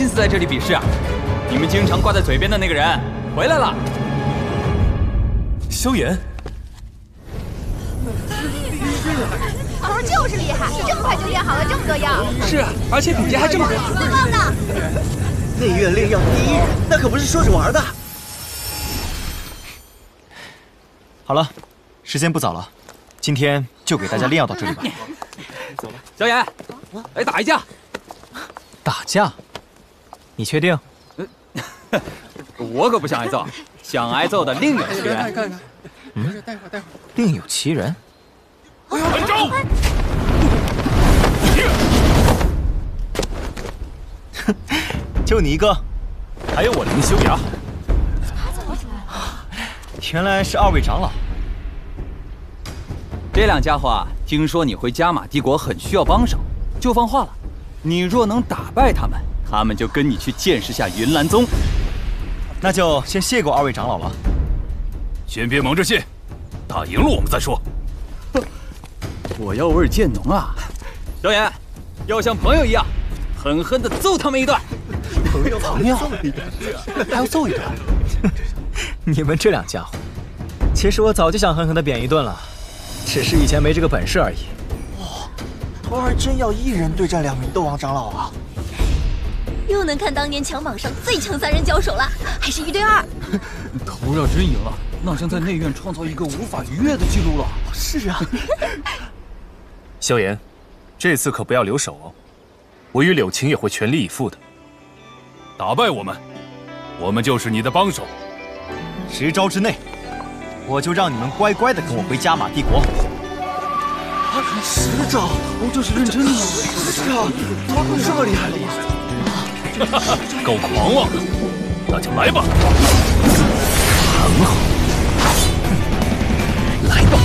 心思在这里比试啊？你们经常挂在嘴边的那个人回来了，萧炎。可是就是厉害，这么快就练好了这么多药。是啊，而且品质还这么好。最棒的。内院炼药第一人，那可不是说着玩的。好了，时间不早了，今天就给大家炼药到这里吧。走吧，萧炎，来打一架。 打架？你确定？我可不想挨揍，想挨揍的另有其人。看看，嗯，待会儿。另有其人？来招！哼，就你一个，还有我林修崖。原来是二位长老。这两家伙啊，听说你回加玛帝国很需要帮手，就放话了。 你若能打败他们，他们就跟你去见识下云岚宗。那就先谢过二位长老了。先别忙着谢，打赢了我们再说。我要我尔剑农啊，萧炎，要像朋友一样，狠狠的揍他们一顿。朋友，还要揍一顿？你们这两家伙，其实我早就想狠狠的扁一顿了，只是以前没这个本事而已。 徒儿真要一人对战两名斗王长老啊！又能看当年强榜上最强三人交手了，还是1对2。徒儿要真赢了，那将在内院创造一个无法逾越的记录了。是啊，萧炎，这次可不要留手哦！我与柳晴也会全力以赴的。打败我们，我们就是你的帮手。10招之内，我就让你们乖乖的跟我回加玛帝国。 10招，这是认真的吗？是啊，这么厉害了！够狂妄的，那就来吧！很好，来吧！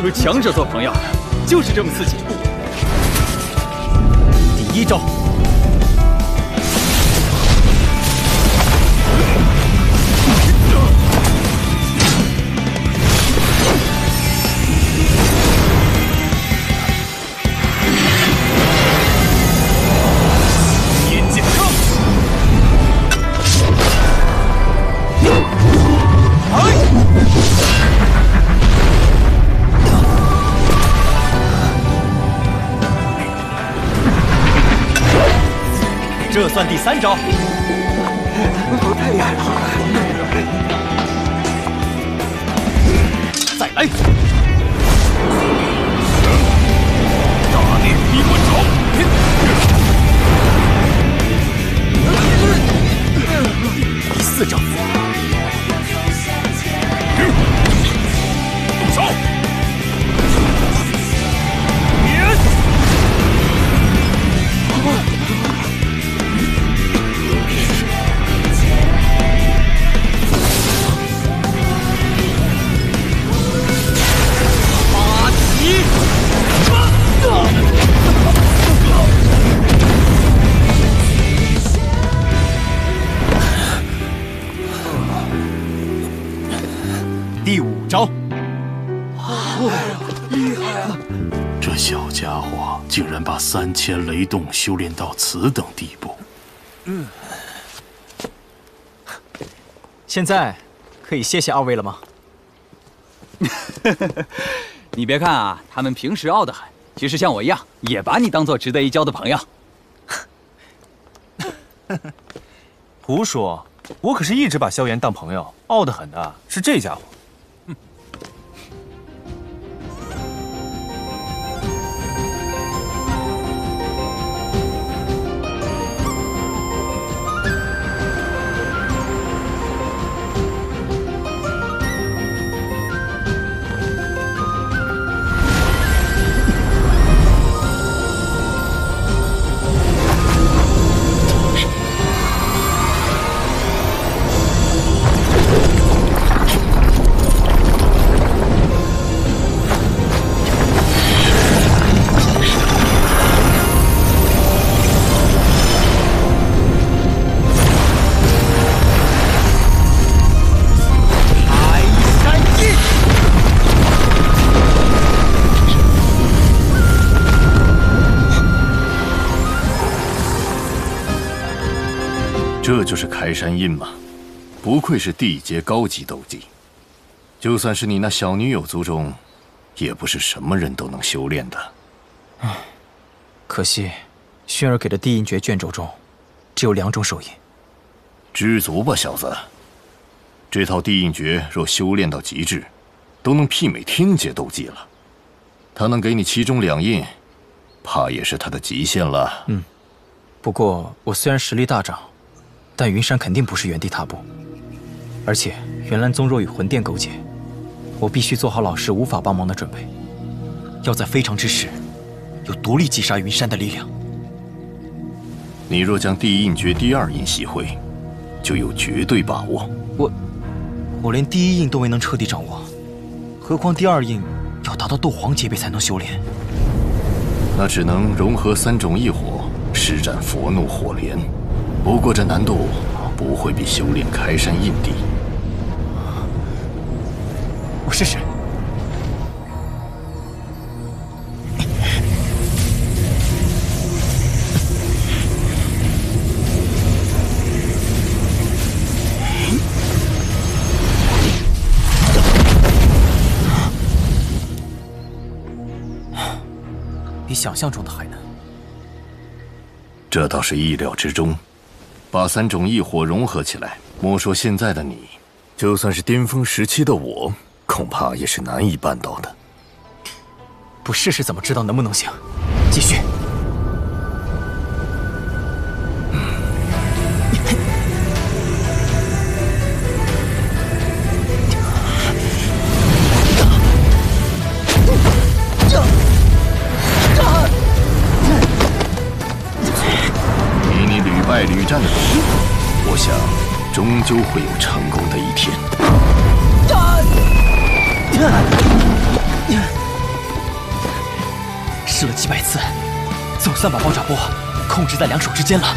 和强者做朋友，就是这么刺激。第1招，引剑罡。 这算第3招，太厉害了！再来，大力劈棍爪。第4招，动手。 第5招，厉害啊！这小家伙竟然把3000雷动修炼到此等地步。嗯，现在可以谢谢二位了吗？你别看啊，他们平时傲得很，其实像我一样，也把你当做值得一交的朋友。胡说，我可是一直把萧炎当朋友，傲得很的是这家伙。这就是开山印吗？不愧是地阶高级斗技，就算是你那小女友族中，也不是什么人都能修炼的。唉，可惜，轩儿给的地印诀卷轴中，只有2种手印。知足吧，小子。这套地印诀若修炼到极致，都能媲美天阶斗技了。他能给你其中2印，怕也是他的极限了。嗯。 不过，我虽然实力大涨，但云山肯定不是原地踏步。而且，云岚宗若与魂殿勾结，我必须做好老师无法帮忙的准备，要在非常之时，有独立击杀云山的力量。你若将地印诀第2印习会，就有绝对把握。我连第1印都未能彻底掌握，何况第2印要达到斗皇级别才能修炼。那只能融合3种异火。 施展佛怒火莲，不过这难度不会比修炼开山印低。我试试。比想象中的还难。 这倒是意料之中，把3种异火融合起来，莫说现在的你，就算是巅峰时期的我，恐怕也是难以办到的。不试试怎么知道能不能行？继续。 战斗，我想终究会有成功的一天。试了几百次，总算把爆炸波控制在2手之间了。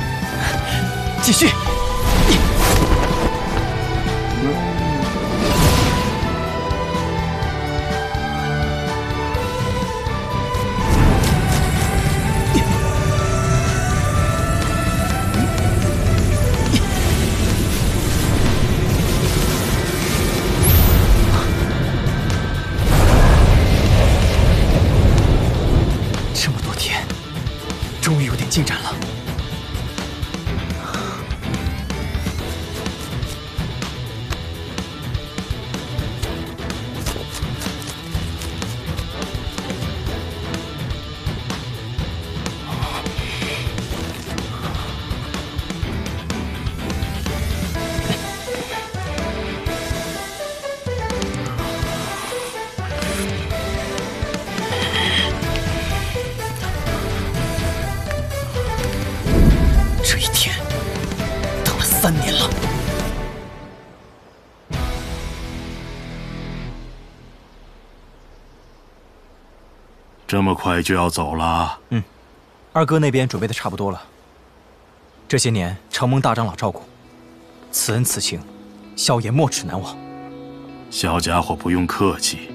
继续。 进展了，这一天等了3年了。这么快就要走了？嗯，二哥那边准备的差不多了。这些年承蒙大长老照顾，此恩此情，萧炎莫齿难忘。小家伙不用客气。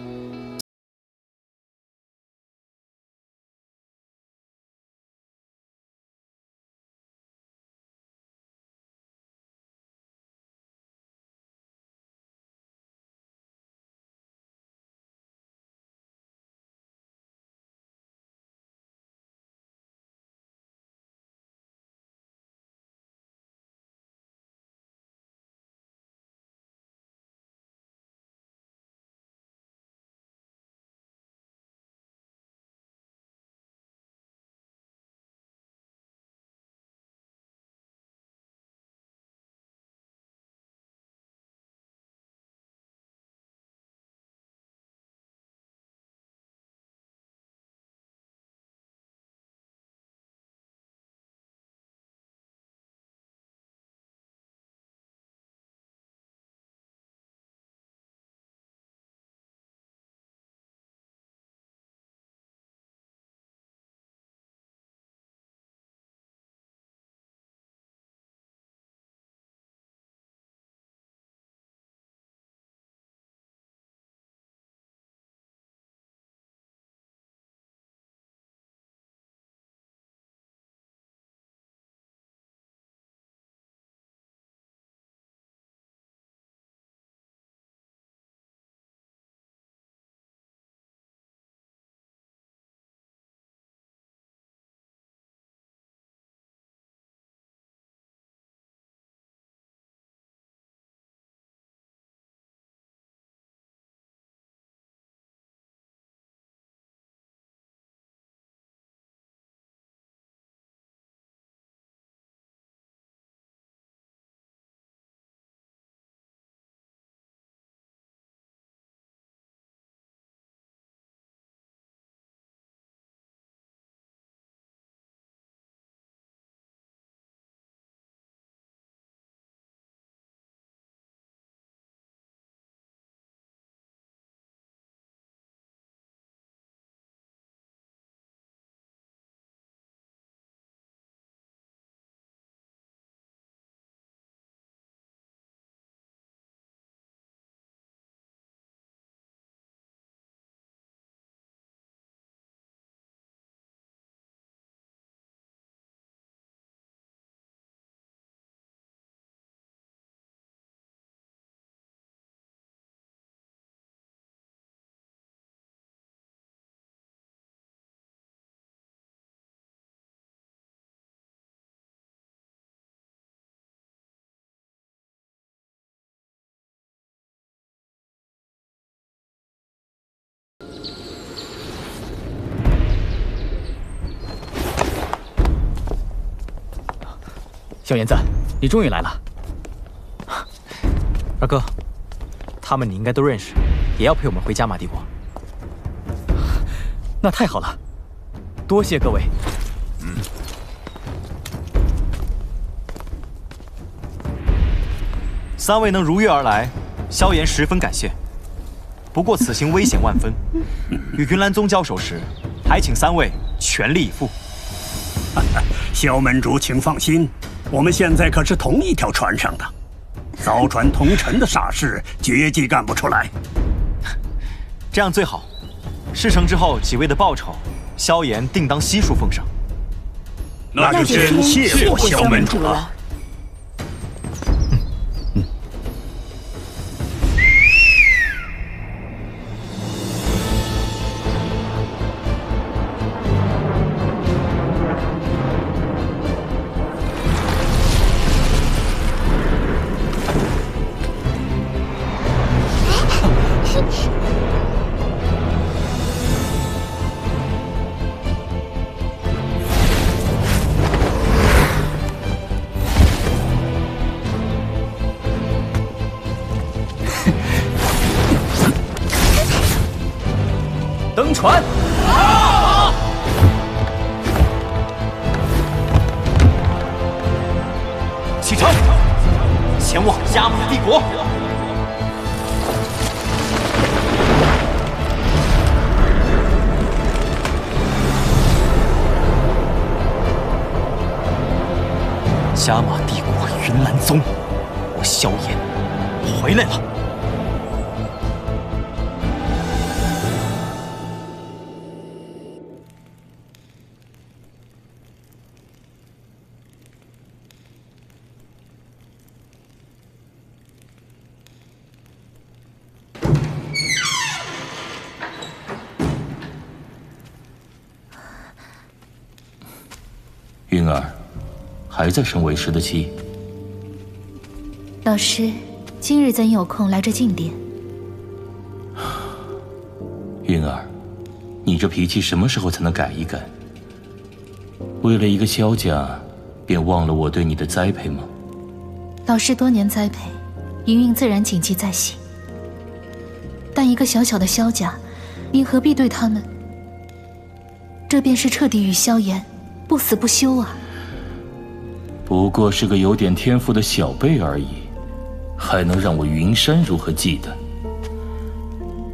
小妍子，你终于来了。二哥，他们你应该都认识，也要陪我们回加玛帝国。那太好了，多谢各位。嗯。三位能如约而来，萧炎十分感谢。不过此行危险万分，与云岚宗交手时，还请三位全力以赴。 萧门主，请放心，我们现在可是同一条船上的，凿船同沉的傻事绝技干不出来。这样最好，事成之后几位的报酬，萧炎定当悉数奉上。那就真谢过萧门主了。嗯。船。 云儿，还在生为师的气？老师，今日怎有空来这静殿？云儿，你这脾气什么时候才能改一改？为了一个萧家，便忘了我对你的栽培吗？老师多年栽培，云云自然谨记在心。但一个小小的萧家，您何必对他们？这便是彻底与萧炎 不死不休啊！不过是个有点天赋的小辈而已，还能让我云山如何忌惮？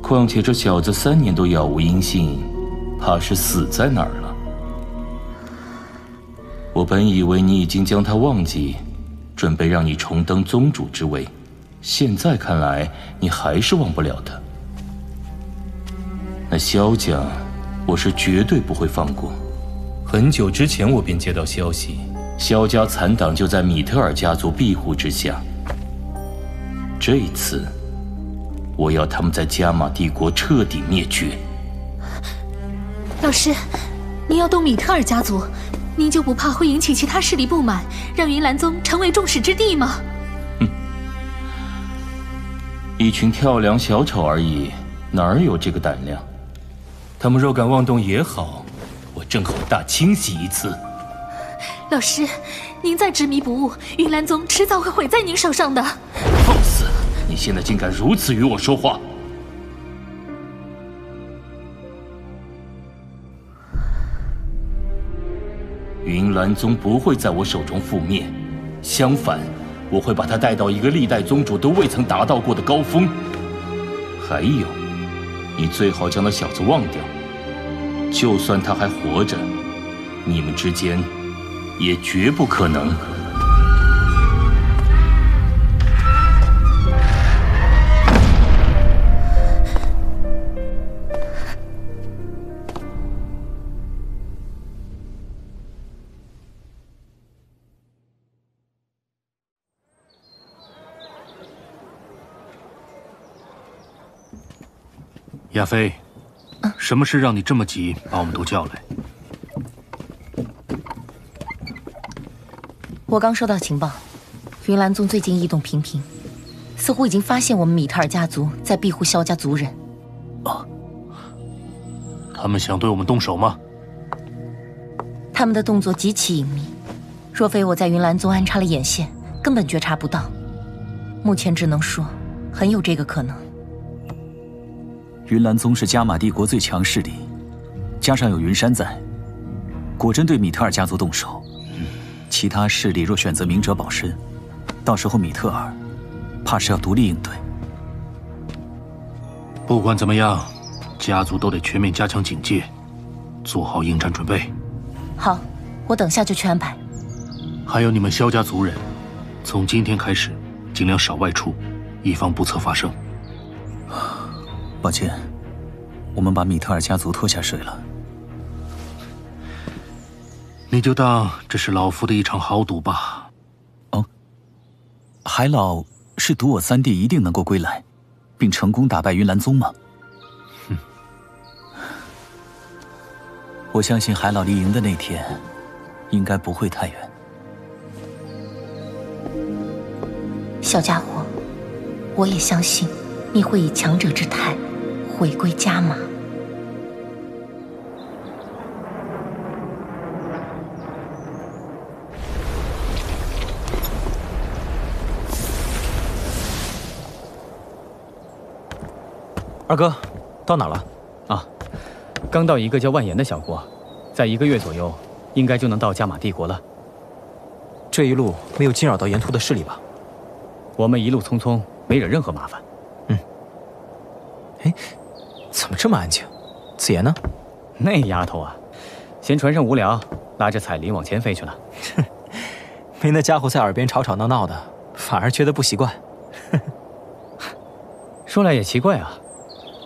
况且这小子3年都杳无音信，怕是死在哪儿了。我本以为你已经将他忘记，准备让你重登宗主之位，现在看来你还是忘不了他。那萧家，我是绝对不会放过。 很久之前，我便接到消息，萧家残党就在米特尔家族庇护之下。这一次，我要他们在加玛帝国彻底灭绝。老师，您要动米特尔家族，您就不怕会引起其他势力不满，让云岚宗成为众矢之的吗？哼，一群跳梁小丑而已，哪有这个胆量？他们若敢妄动也好。 我正好大清洗一次。老师，您再执迷不悟，云岚宗迟早会毁在您手上的。放肆！你现在竟敢如此与我说话！云岚宗不会在我手中覆灭，相反，我会把它带到一个历代宗主都未曾达到过的高峰。还有，你最好将那小子忘掉。 就算他还活着，你们之间也绝不可能。亚飞。 什么事让你这么急把我们都叫来？我刚收到情报，云岚宗最近异动频频，似乎已经发现我们米特尔家族在庇护萧家族人。啊！他们想对我们动手吗？他们的动作极其隐秘，若非我在云岚宗安插了眼线，根本觉察不到。目前只能说，很有这个可能。云岚宗是加玛帝国最强势力，加上有云山在，果真对米特尔家族动手，其他势力若选择明哲保身，到时候米特尔怕是要独立应对。不管怎么样，家族都得全面加强警戒，做好应战准备。好，我等下就去安排。 还有你们萧家族人，从今天开始，尽量少外出，以防不测发生。抱歉，我们把米特尔家族拖下水了。你就当这是老夫的一场豪赌吧。哦，海老是赌我三弟一定能够归来，并成功打败云岚宗吗？哼，我相信海老离营的那天，应该不会太远。 小家伙，我也相信你会以强者之态回归加玛。二哥，到哪了？啊，刚到一个叫万言的小国，在1个月左右，应该就能到加玛帝国了。这一路没有惊扰到沿途的势力吧？ 我们一路匆匆，没惹任何麻烦。嗯。哎，怎么这么安静？子妍呢？那丫头啊，嫌船上无聊，拉着彩铃往前飞去了。哼，没那家伙在耳边吵吵闹闹的，反而觉得不习惯。说来也奇怪啊，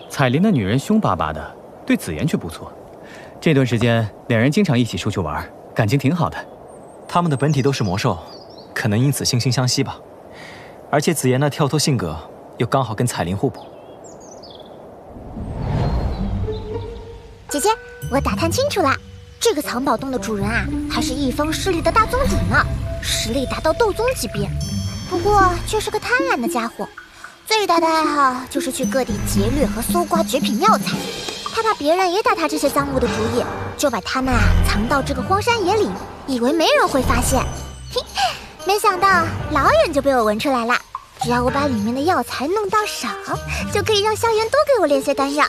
彩铃的女人凶巴巴的，对子妍却不错。这段时间，两人经常一起出去玩，感情挺好的。他们的本体都是魔兽，可能因此惺惺相惜吧。 而且紫妍那跳脱性格又刚好跟彩铃互补。姐姐，我打探清楚了，这个藏宝洞的主人啊，还是一方势力的大宗主呢，实力达到斗宗级别。不过却是个贪婪的家伙，最大的爱好就是去各地劫掠和搜刮绝品药材。他怕别人也打他这些赃物的主意，就把他们啊藏到这个荒山野岭，以为没人会发现。嘿。 没想到老远就被我闻出来了。只要我把里面的药材弄到手，就可以让萧炎多给我炼些丹药。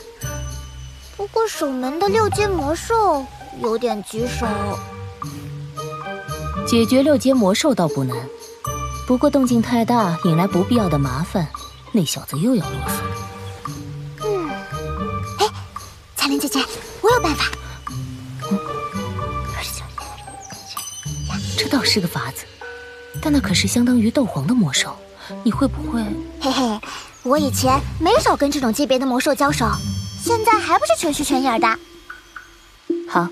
不过守门的6阶魔兽有点棘手。解决6阶魔兽倒不难，不过动静太大，引来不必要的麻烦，那小子又要啰嗦。嗯，哎，彩铃姐姐，我有办法。嗯，这倒是个法子。 但那可是相当于斗皇的魔兽，你会不会？嘿嘿，我以前没少跟这种级别的魔兽交手，现在还不是全虚全影的。好，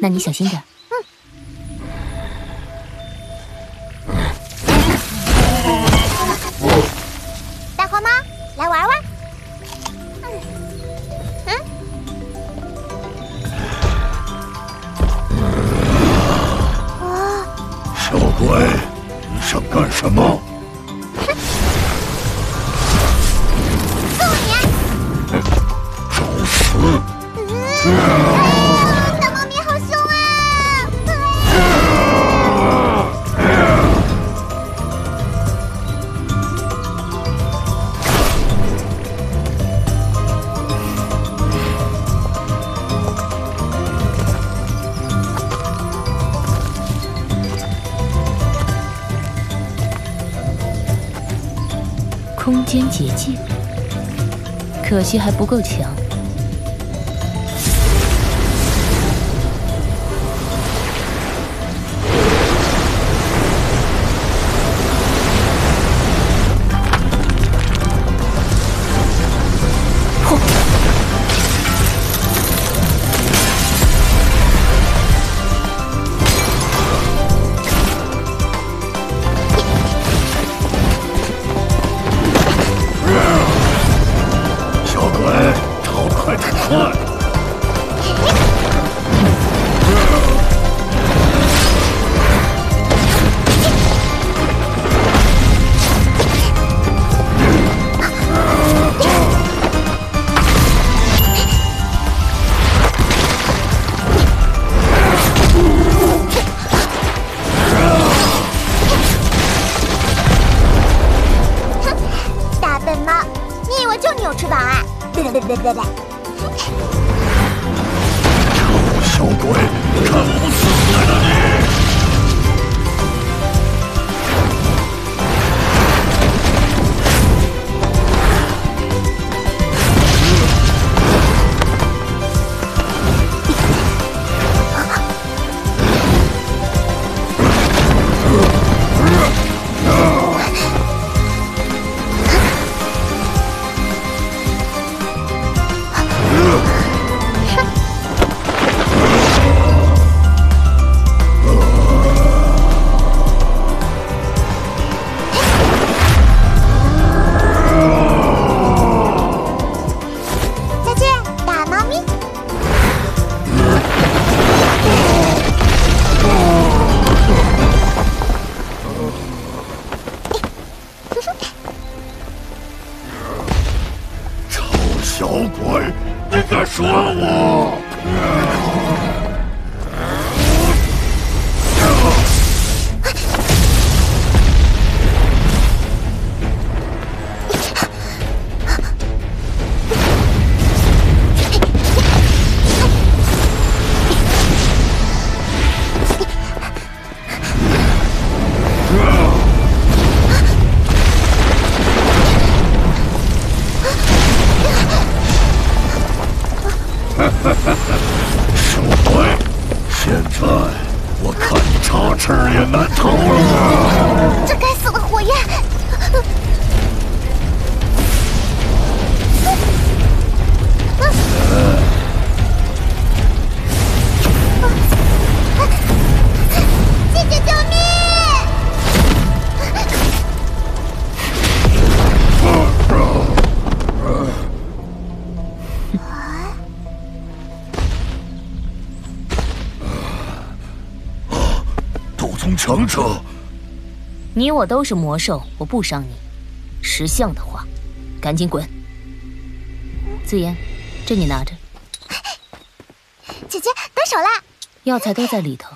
那你小心点。嗯。大黄猫，来玩玩。啊！小鬼。 想干什么？揍你！找死！大猫咪好凶啊！空间结界，可惜还不够强。轰！别！臭小鬼，看我不撕烂了你！ 强者，你我都是魔兽，我不伤你。识相的话，赶紧滚。紫妍，这你拿着。姐姐，得手啦！药材都在里头。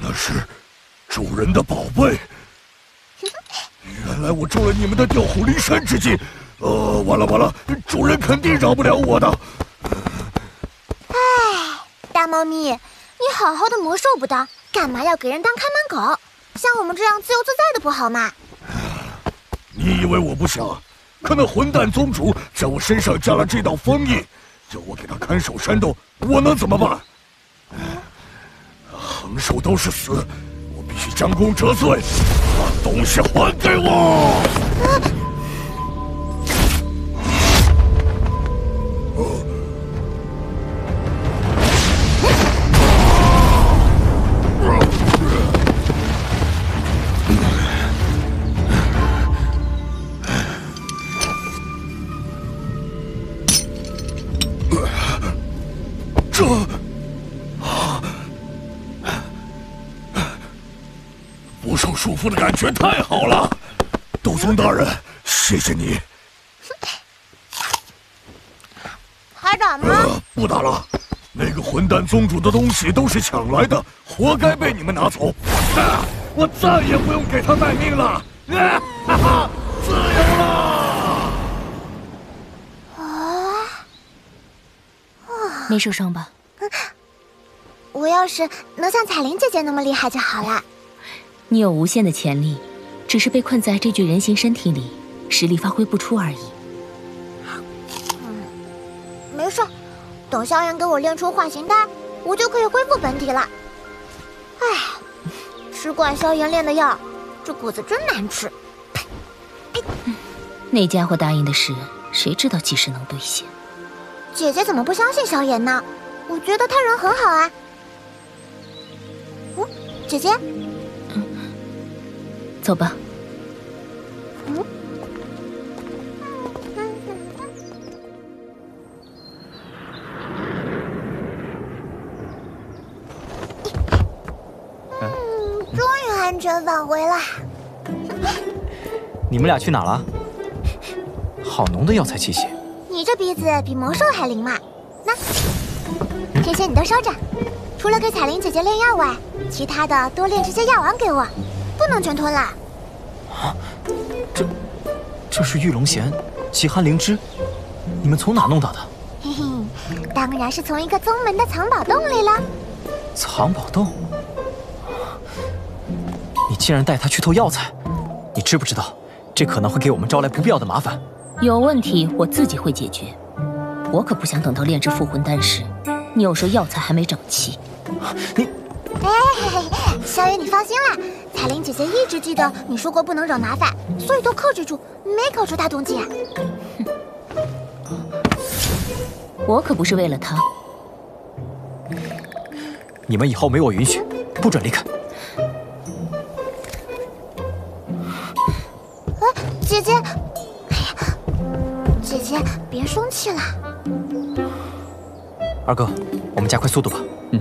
那是主人的宝贝。原来我中了你们的调虎离山之计。完了完了，主人肯定饶不了我的。 大猫咪，你好好的魔兽不当，干嘛要给人当看门狗？像我们这样自由自在的不好吗？你以为我不想？可那混蛋宗主在我身上加了这道封印，叫我给他看守山洞，我能怎么办？横竖都是死，我必须将功折罪，把东西还给我！我的感觉太好了，斗宗大人，谢谢你。还打吗？不打了。那个混蛋宗主的东西都是抢来的，活该被你们拿走。我再也不用给他卖命了，哈哈，自由了。没受伤吧？我要是能像彩铃姐姐那么厉害就好了。 你有无限的潜力，只是被困在这具人形身体里，实力发挥不出而已。没事，等萧炎给我练出化形丹，我就可以恢复本体了。哎，吃惯萧炎炼的药，这果子真难吃。那家伙答应的事，谁知道几时能兑现？姐姐怎么不相信萧炎呢？我觉得他人很好啊。姐姐。 走吧。终于安全返回了。你们俩去哪了？好浓的药材气息。你这鼻子比魔兽还灵嘛？那这些你都收着，除了给彩铃姐姐炼药外，其他的多炼这些药丸给我。 不能全吞了。啊，这这是玉龙涎、极寒灵芝，你们从哪弄到的？嘿嘿，当然是从一个宗门的藏宝洞里了。藏宝洞？你竟然带他去偷药材！你知不知道，这可能会给我们招来不必要的麻烦？有问题我自己会解决，我可不想等到炼制复魂丹时，你有时药材还没整齐。你。 哎，小雨，你放心啦，彩玲姐姐一直记得你说过不能惹麻烦，所以都克制住，没搞出大动静啊。我可不是为了她。你们以后没我允许，不准离开。啊，姐姐，哎呀，姐姐别生气啦。二哥，我们加快速度吧。嗯。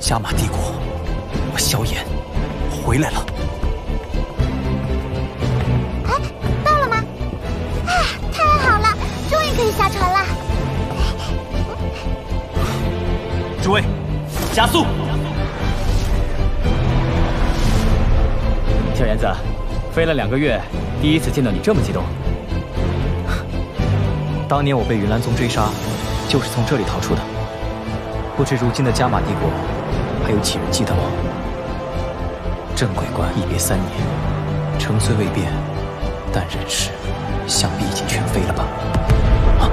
加玛帝国，我萧炎回来了。哎，到了吗？啊，太好了，终于可以下船了。诸位，加速！小炎子，飞了2个月，第一次见到你这么激动。当年我被云岚宗追杀，就是从这里逃出的。不知如今的加玛帝国。 还有几人记得我？镇鬼观一别3年，城虽未变，但人事想必已经全非了吧？啊！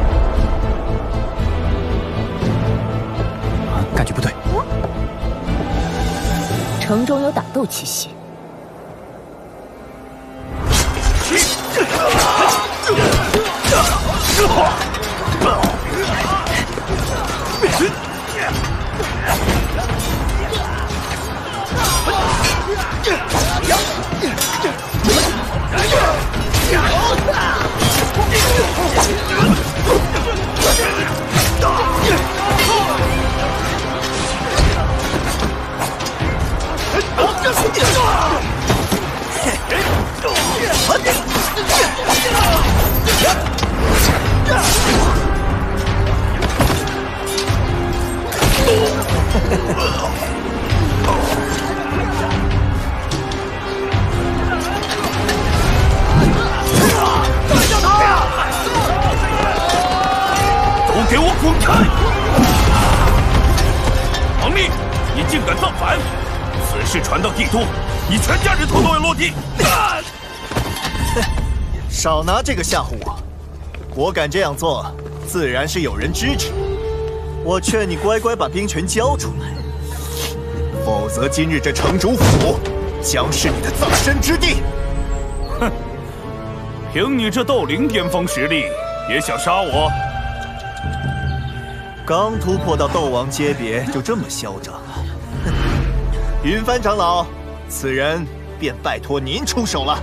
感觉不对，城中有打斗气息。 少拿这个吓唬我！我敢这样做，自然是有人支持。我劝你乖乖把兵权交出来，否则今日这城主府将是你的葬身之地。哼！凭你这斗灵巅峰实力，也想杀我？刚突破到斗王阶别就这么嚣张？哼！云帆长老，此人便拜托您出手了。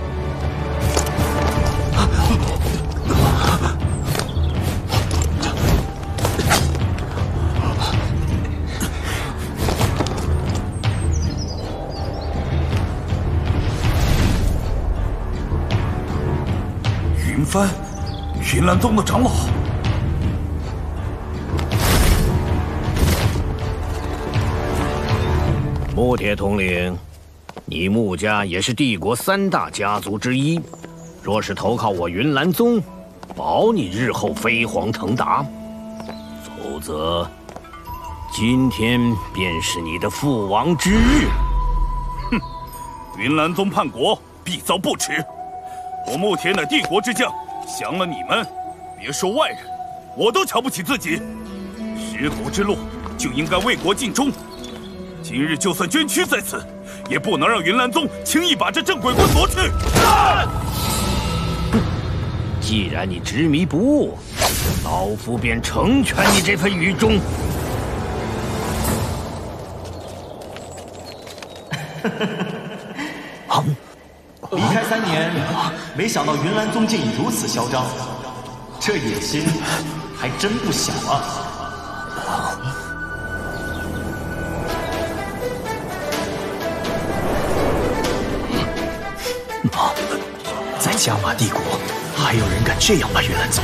帆，云岚宗的长老，穆铁统领，你穆家也是帝国3大家族之一，若是投靠我云岚宗，保你日后飞黄腾达；否则，今天便是你的覆亡之日。哼，云岚宗叛国，必遭不耻。 我穆铁乃帝国之将，降了你们，别说外人，我都瞧不起自己。十国之路就应该为国尽忠，今日就算捐躯在此，也不能让云岚宗轻易把这镇鬼关夺去。啊！既然你执迷不悟，老夫便成全你这份愚忠。嗯 离开3年，没想到云岚宗竟已如此嚣张，这野心还真不小啊！在加玛帝国，还有人敢这样把云岚造？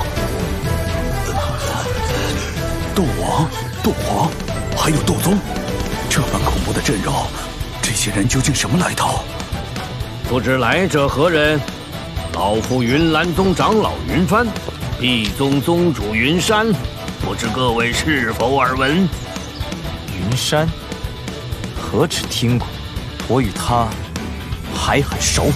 斗王、斗皇，还有斗宗，这般恐怖的阵容，这些人究竟什么来头？不知来者何人？老夫云岚宗长老云帆，一宗宗主云山，不知各位是否耳闻？云山，何止听过，我与他还很熟。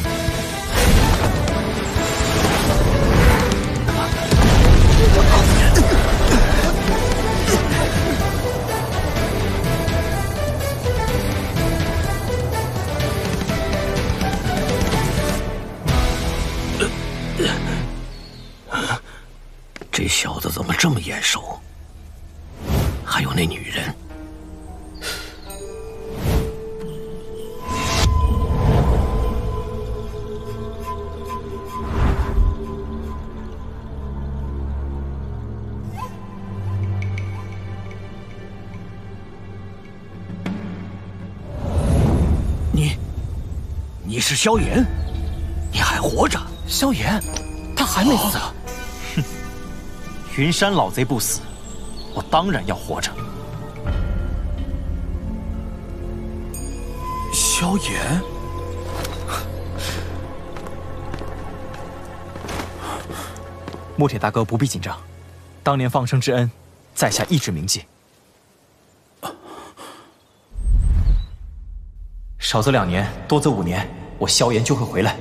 这小子怎么这么眼熟？还有那女人，你是萧炎？你还活着？萧炎，他还没死。哦 云山老贼不死，我当然要活着。萧炎，墨铁大哥不必紧张，当年放生之恩，在下一直铭记。少则2年，多则5年，我萧炎就会回来。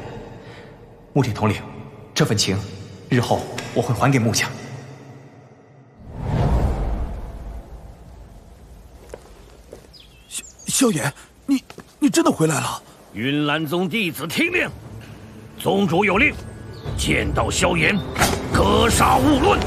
墨铁统领，这份情，日后我会还给穆家。 萧炎，你真的回来了！云岚宗弟子听令，宗主有令，见到萧炎，格杀勿论。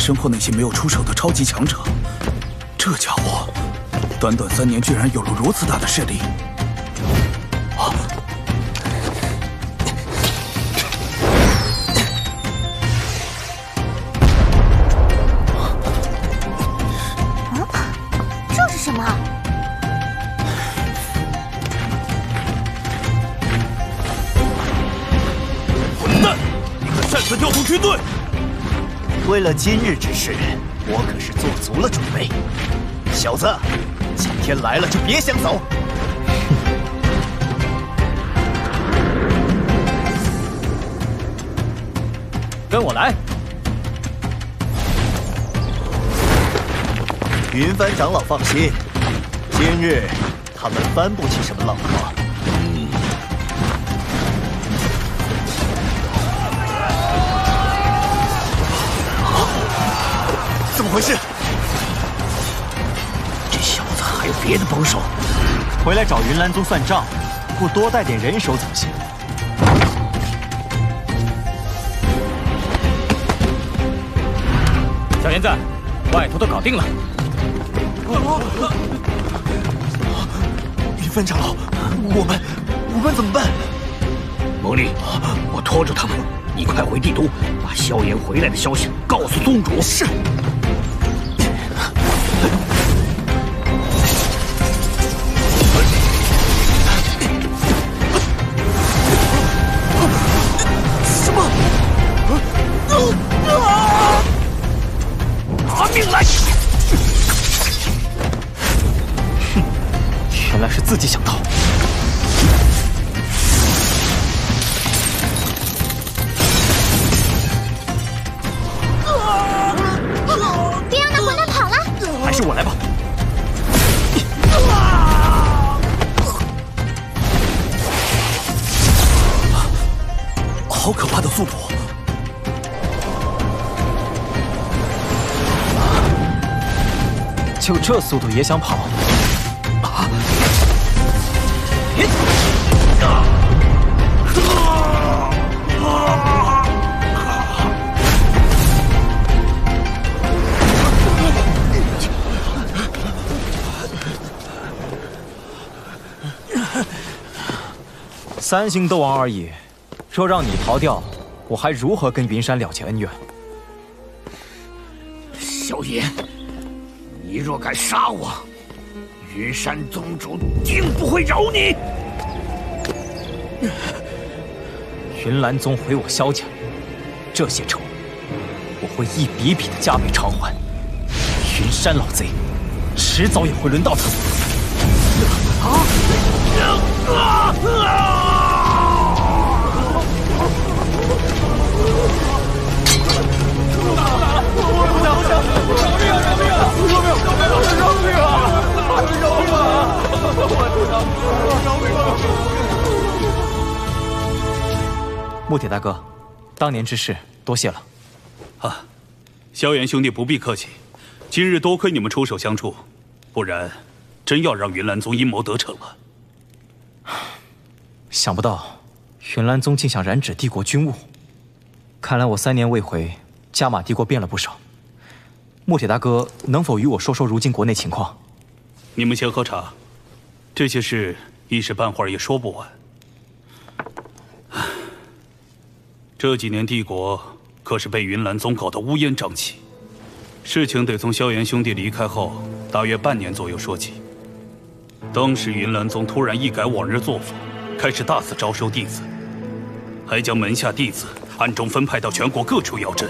身后那些没有出手的超级强者，这家伙短短3年居然有了如此大的势力。啊！这是什么？混蛋！你敢擅自调动军队！ 为了今日之事，我可是做足了准备。小子，今天来了就别想走。跟我来。云帆长老放心，今日他们翻不起什么浪花。 怎么回事？这小子还有别的帮手？回来找云岚宗算账，不多带点人手怎么行？小炎在，外头都搞定了。云帆长老，我们怎么办？魔力，我拖住他们，你快回帝都，把萧炎回来的消息告诉宗主。是。 来！哼，原来是自己想逃。别让他混蛋跑了！还是我来吧。好可怕的速度！ 就这速度也想跑？啊！三星斗王而已，若让你逃掉，我还如何跟云山了结恩怨？萧炎，你若敢杀我，云山宗主定不会饶你！云岚宗毁我萧家，这些仇，我会一笔笔的加倍偿还。云山老贼，迟早也会轮到他。木铁大哥，当年之事多谢了。啊，萧炎兄弟不必客气。今日多亏你们出手相助，不然真要让云岚宗阴谋得逞了。想不到云岚宗竟想染指帝国军务，看来我3年未回，加玛帝国变了不少。木铁大哥，能否与我说说如今国内情况？你们先喝茶，这些事一时半会儿也说不完。这几年帝国可是被云岚宗搞得乌烟瘴气，事情得从萧炎兄弟离开后大约半年左右说起。当时云岚宗突然一改往日作风，开始大肆招收弟子，还将门下弟子暗中分派到全国各处要镇。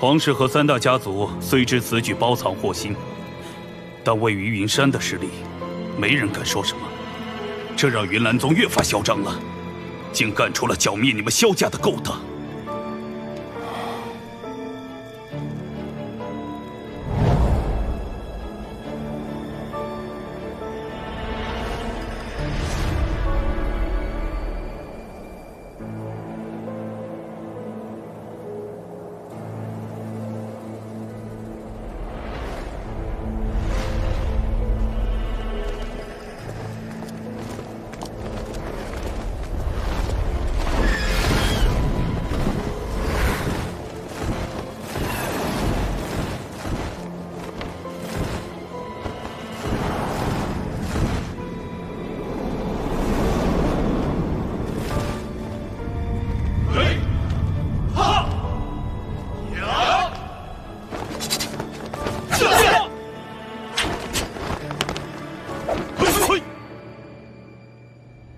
皇室和3大家族虽知此举包藏祸心，但位于云山的势力，没人敢说什么。这让云岚宗越发嚣张了。竟干出了剿灭你们萧家的勾当！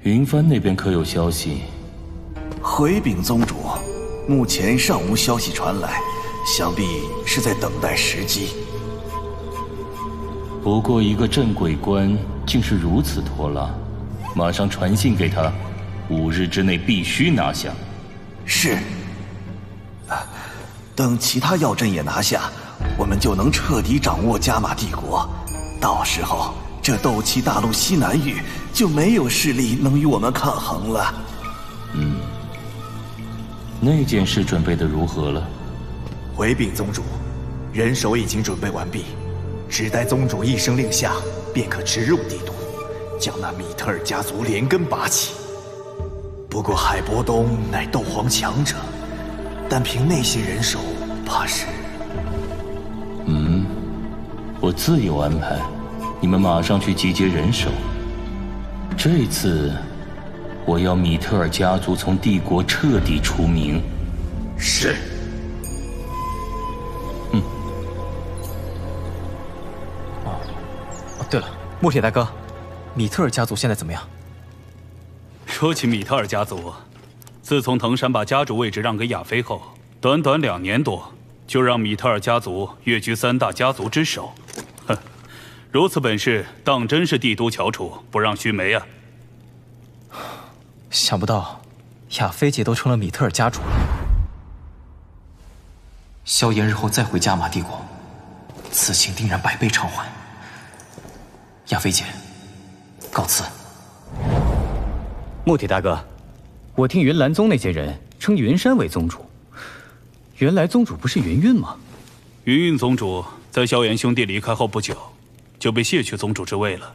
云帆那边可有消息？回禀宗主，目前尚无消息传来，想必是在等待时机。不过一个镇鬼官竟是如此拖拉，马上传信给他，5日之内必须拿下。是。等其他要镇也拿下，我们就能彻底掌握加玛帝国。到时候，这斗气大陆西南域就没有势力能与我们抗衡了。嗯，那件事准备的如何了？回禀宗主，人手已经准备完毕，只待宗主一声令下，便可直入帝都，将那米特尔家族连根拔起。不过海波东乃斗皇强者，但凭那些人手，怕是……嗯，我自有安排。你们马上去集结人手。这次，我要米特尔家族从帝国彻底除名。是。嗯。哦，对了，木铁大哥，米特尔家族现在怎么样？说起米特尔家族，自从藤山把家主位置让给亚非后，短短2年多，就让米特尔家族跃居3大家族之首。如此本事，当真是帝都翘楚，不让须眉啊！想不到，亚非姐都成了米特尔家主了。萧炎日后再回加玛帝国，此行定然100倍偿还。亚非姐，告辞。木铁大哥，我听云岚宗那些人称云山为宗主，原来宗主不是云韵吗？云韵宗主在萧炎兄弟离开后不久，就被卸去宗主之位了。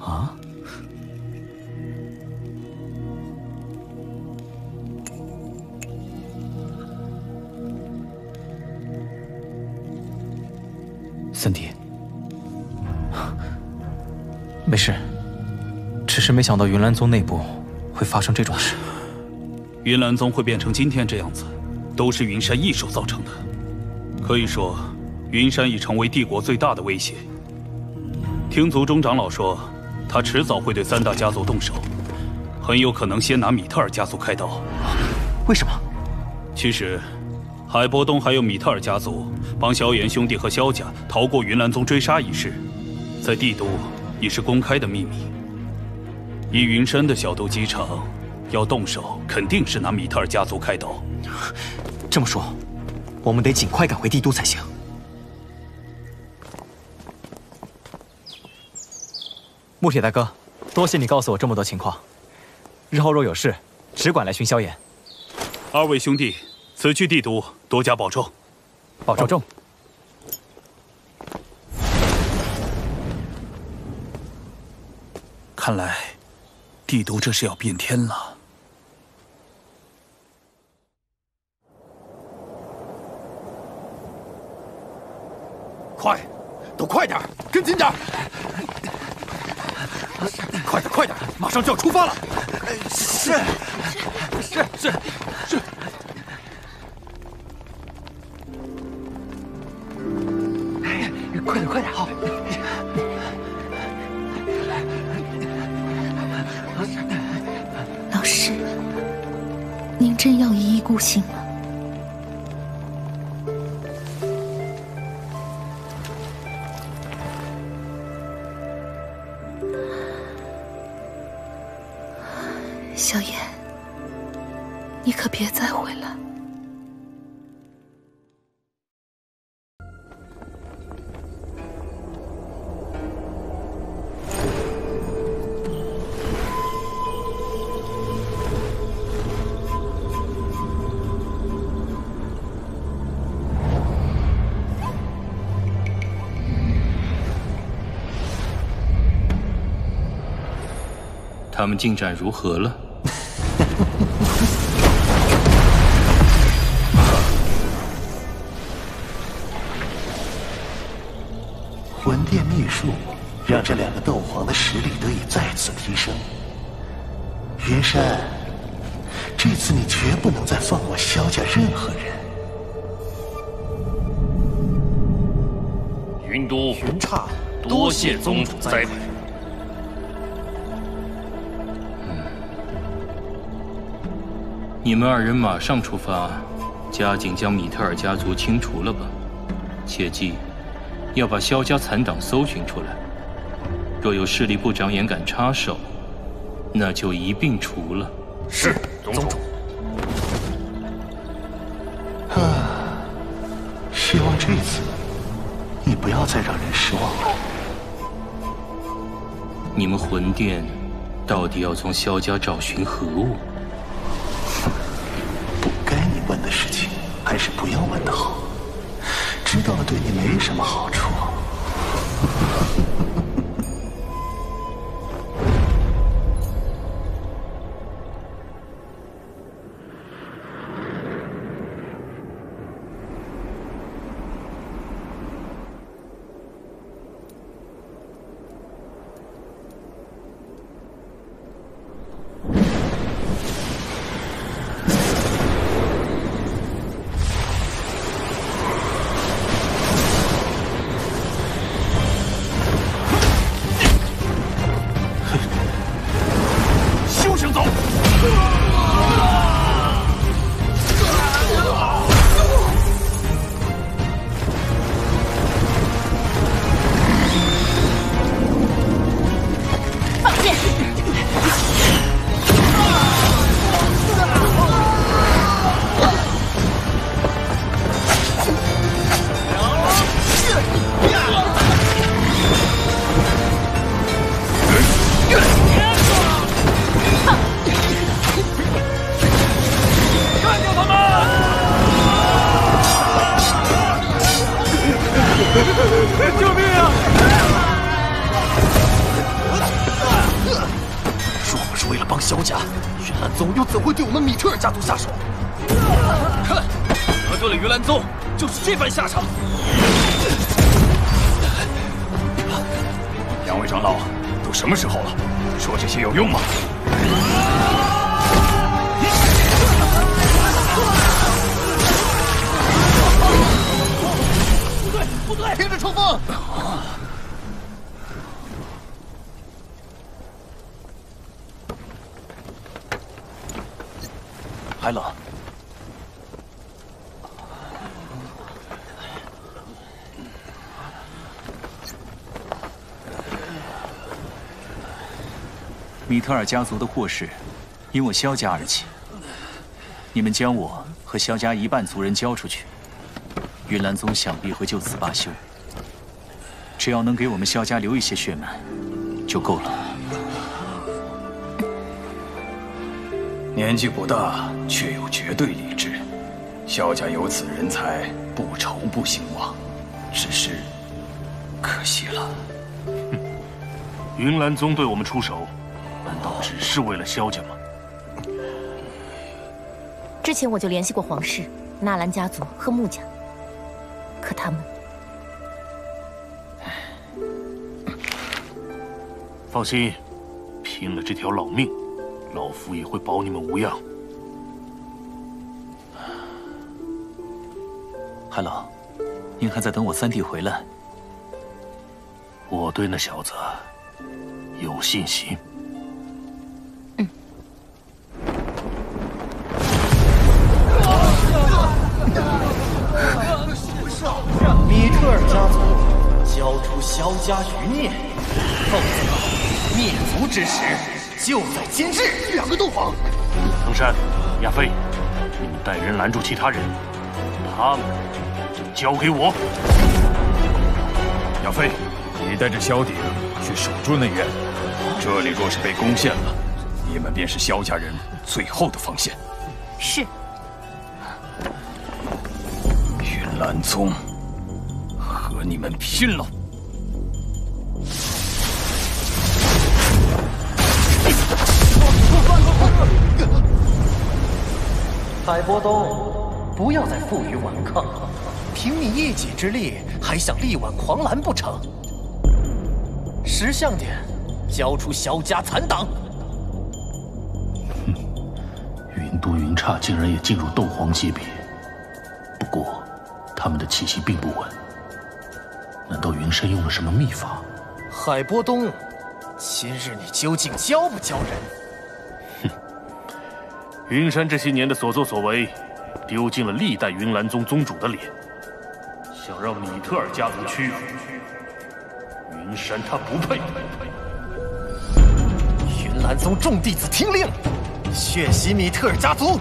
啊！三弟，没事，只是没想到云岚宗内部会发生这种事。云岚宗会变成今天这样子，都是云山一手造成的。可以说，云山已成为帝国最大的威胁。听族中长老说，他迟早会对三大家族动手，很有可能先拿米特尔家族开刀。为什么？其实，海波东还有米特尔家族帮萧炎兄弟和萧家逃过云岚宗追杀一事，在帝都已是公开的秘密。 以云山的小都机场，要动手肯定是拿米特尔家族开刀。这么说，我们得尽快赶回帝都才行。穆铁大哥，多谢你告诉我这么多情况。日后若有事，只管来寻萧炎。二位兄弟，此去帝都，多加保重。保重。 看来，帝都这是要变天了。快，都快点，跟紧点！快点，马上就要出发了。是。哎，快点，好。 老师，您真要一意孤行吗？小妍，你可别再回来。 他们进展如何了？魂殿秘术让这两个斗皇的实力得以再次提升。云山，这次你绝不能再放过萧家任何人。云都，云刹，多谢宗主栽培。 你们二人马上出发，加紧将米特尔家族清除了吧。切记，要把萧家残党搜寻出来。若有势力不长眼敢插手，那就一并除了。是，宗主。啊，希望这次你不要再让人失望了。你们魂殿到底要从萧家找寻何物？ 问的事情还是不要问的好，知道了对你没什么好处。家族下手，看，得罪了云岚宗，就是这番下场。两位长老，都什么时候了，说这些有用吗？ 不对，停止冲锋！还冷。米特尔家族的祸事，因我萧家而起。你们将我和萧家一半族人交出去。 云岚宗想必会就此罢休。只要能给我们萧家留一些血脉，就够了。年纪不大，却有绝对理智。萧家有此人才，不愁不兴旺。只是可惜了。哼，云岚宗对我们出手，难道只是为了萧家吗？之前我就联系过皇室、纳兰家族和穆家。 可他们，放心，拼了这条老命，老夫也会保你们无恙。海老，您还在等我三弟回来？我对那小子有信心。 交出萧家余孽，否则灭族之时就在今日。两个洞房，藤山、亚飞，你们带人拦住其他人，他们就交给我。亚飞，你带着萧鼎去守住内院，这里若是被攻陷了，你们便是萧家人最后的防线。是。云岚宗。 和你们拼了！海波东，不要再负隅顽抗，凭你一己之力，还想力挽狂澜不成？识相点，交出萧家残党！哼，云都云刹竟然也进入斗皇级别，不过他们的气息并不稳。 难道云深用了什么秘法？海波东，今日你究竟教不教人？哼！云山这些年的所作所为，丢尽了历代云岚宗宗主的脸。想让米特尔家族屈服，云山他不配。云岚宗众弟子听令，血洗米特尔家族！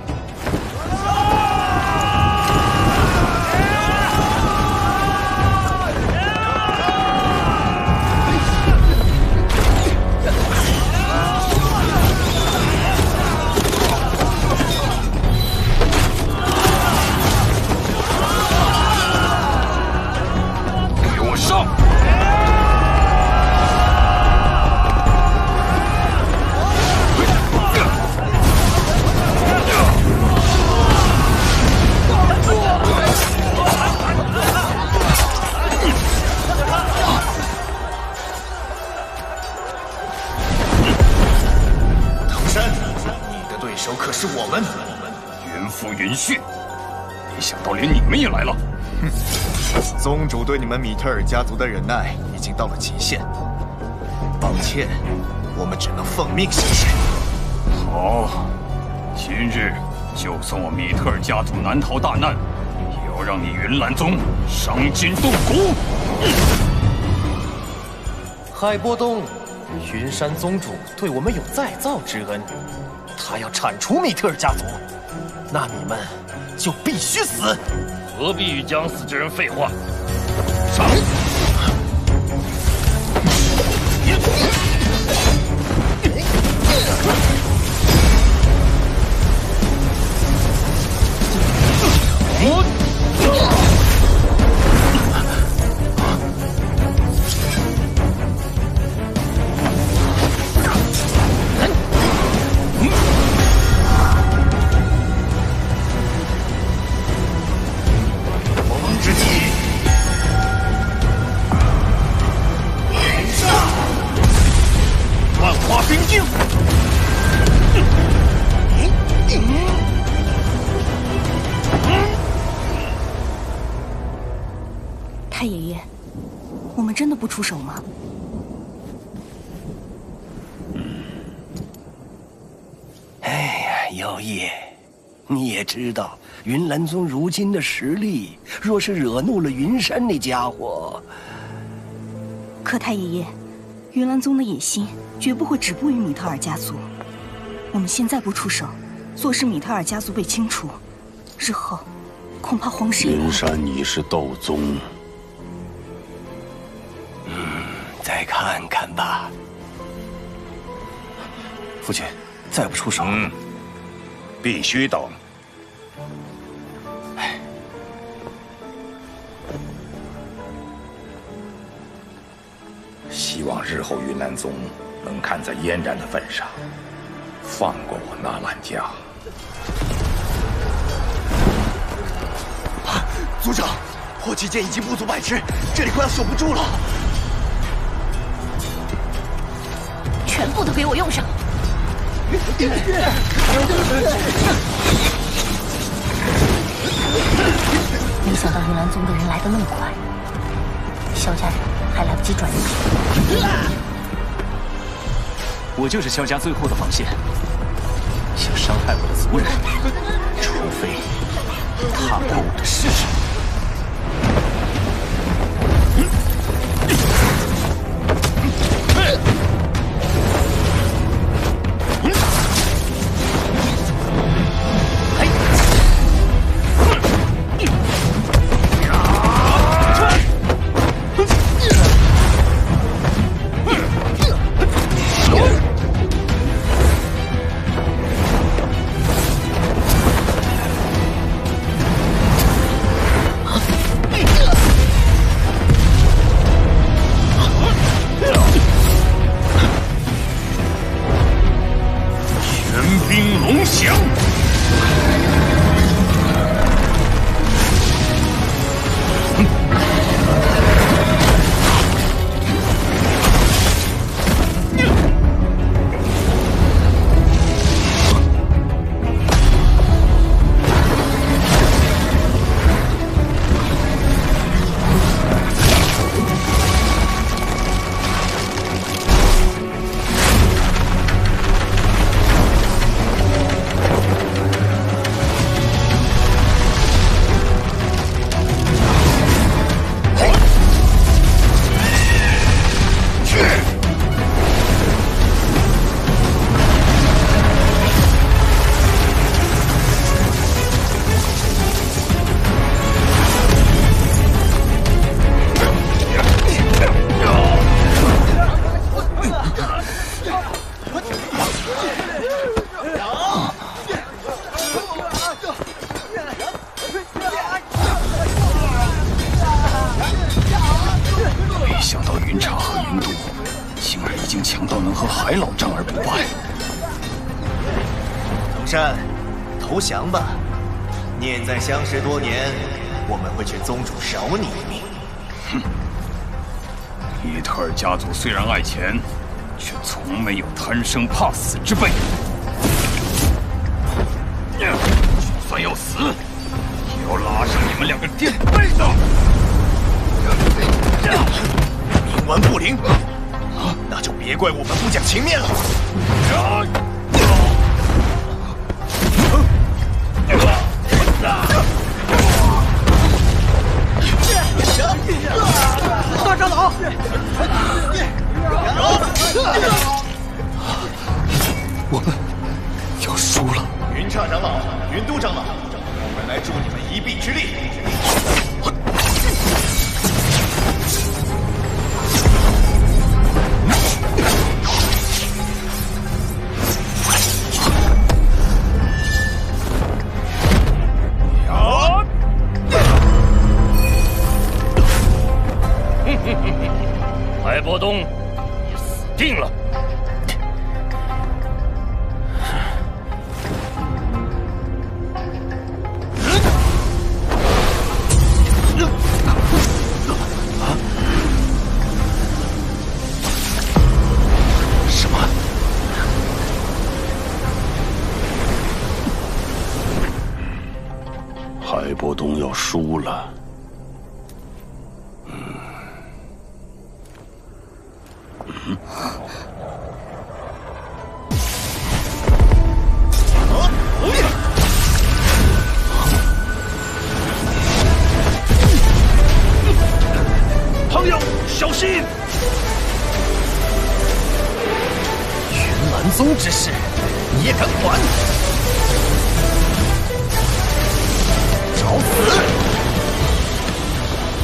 宗主对你们米特尔家族的忍耐已经到了极限，抱歉，我们只能奉命行事。好，今日就算我米特尔家族难逃大难，也要让你云岚宗伤筋动骨。海波东，云山宗主对我们有再造之恩，他要铲除米特尔家族，那你们就必须死。 何必与将死之人废话？上！的不出手吗？哎呀，妖夜，你也知道云岚宗如今的实力，若是惹怒了云山那家伙，可太爷爷，云岚宗的野心绝不会止步于米特尔家族。我们现在不出手，坐视米特尔家族被清除，日后恐怕荒山……云山已是斗宗。 再看看吧，父亲，再不出手，必须斗。哎，希望日后云岚宗能看在嫣然的份上，放过我纳兰家。啊，族长，霍启剑已经不足100只，这里快要守不住了。 全部都给我用上！没想到云岚宗的人来得那么快，萧家人还来不及转移。我就是萧家最后的防线，想伤害我的族人，除非踏过我的尸首。 降吧！念在相识多年，我们会劝宗主饶你一命。哼！米特尔家族虽然爱钱，却从没有贪生怕死之辈。就算要死，也要拉上你们两个垫背的！冥顽不灵，那就别怪我们不讲情面了。 大长老，我们要输了。云刹长老、云都长老，我们来助你们一臂之力。白伯东，你死定了！什么？海伯东要输了。是你也敢管？找死！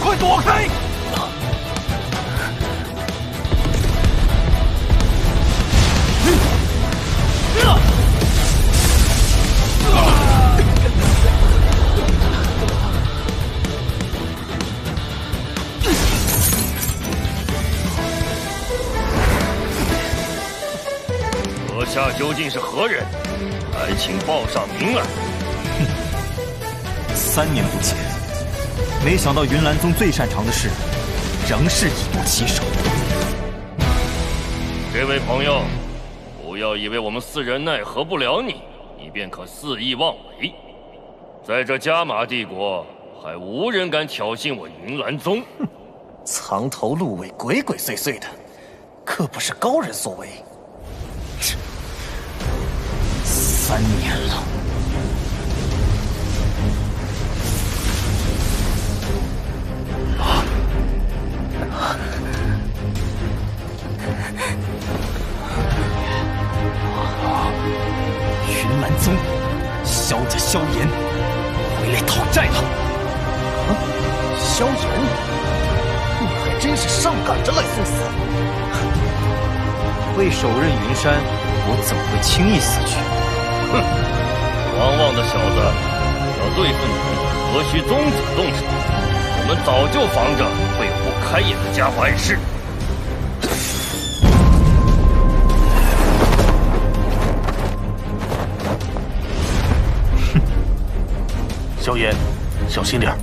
快躲开！阁下究竟是何人？还请报上名来。哼，3年不见，没想到云岚宗最擅长的事，仍是以不欺手。这位朋友，不要以为我们4人奈何不了你，你便可肆意妄为。在这加玛帝国，还无人敢挑衅我云岚宗。哼，藏头露尾，鬼鬼祟祟的，可不是高人所为。 3年了，云岚宗，萧家萧炎回来讨债了。啊，萧炎，你还真是上赶着来送死。为手刃云山，我怎会轻易死去？ 哼，狂妄的小子，要对付你，何须宗主动手？我们早就防着会不开眼的家伙碍事。哼，萧炎，小心点儿。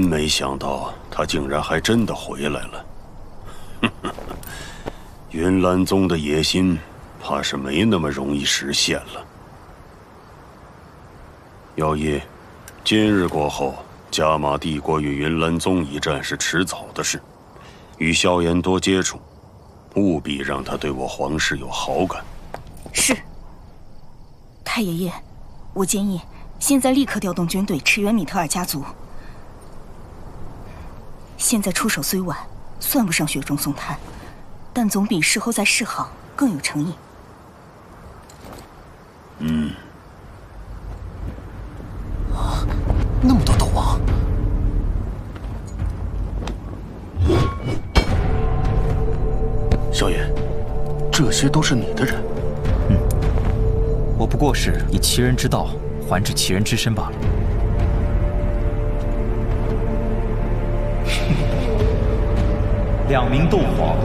没想到他竟然还真的回来了，云岚宗的野心怕是没那么容易实现了。妖一，今日过后，加玛帝国与云岚宗一战是迟早的事。与萧炎多接触，务必让他对我皇室有好感。是。太爷爷，我建议现在立刻调动军队驰援米特尔家族。 现在出手虽晚，算不上雪中送炭，但总比事后再示好更有诚意。嗯。啊，那么多斗王！萧炎，这些都是你的人。嗯，我不过是以其人之道还治其人之身罢了。 2名斗皇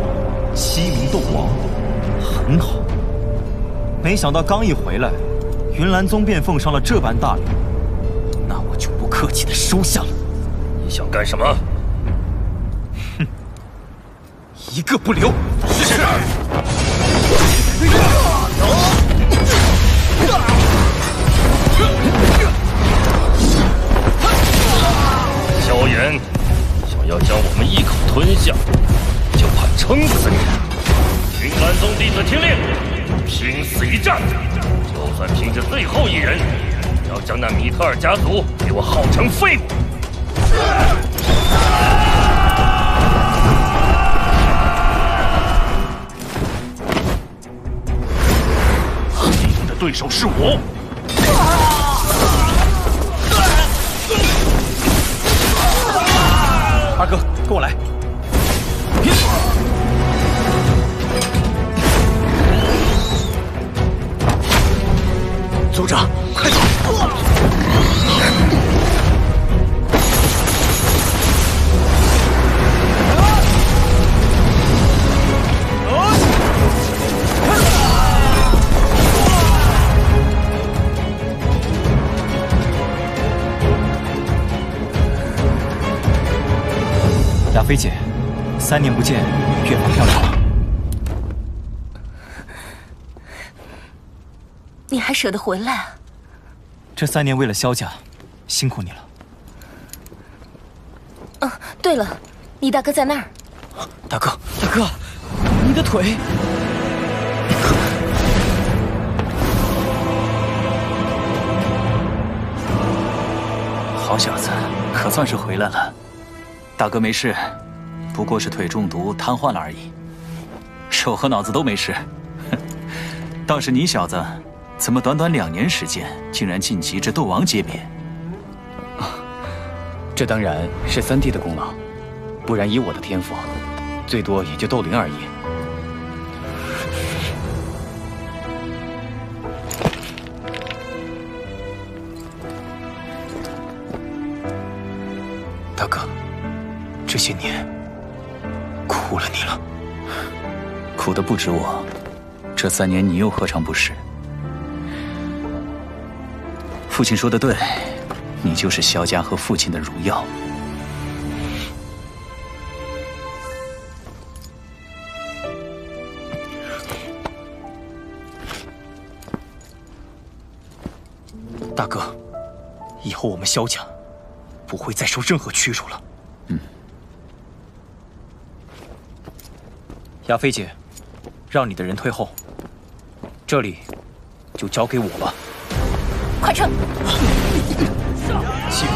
，7名斗王，很好。没想到刚一回来，云岚宗便奉上了这般大礼，那我就不客气的收下了。你想干什么？哼，一个不留。是。萧炎想要将我们一口吞下。 就怕撑死你！云岚宗弟子听令，拼死一战！就算凭着最后一人，也要将那米特尔家族给我耗成废物！你的对手是我！ 大哥，跟我来！族长，快走！亚菲姐，3年不见，越发漂亮了。 你还舍得回来啊？这3年为了萧家，辛苦你了。嗯，对了，你大哥在那儿。大哥，大哥，你的腿！好小子，可算是回来了。大哥没事，不过是腿中毒瘫痪了而已，手和脑子都没事。倒是你小子。 怎么短短2年时间，竟然晋级至斗王级别？啊，这当然是3弟的功劳，不然以我的天赋，最多也就斗灵而已。大哥，这些年苦了你了，苦的不止我，这3年你又何尝不是？ 父亲说的对，你就是萧家和父亲的荣耀。大哥，以后我们萧家不会再受任何屈辱了。嗯。亚菲姐，让你的人退后，这里就交给我吧。 快撤！侵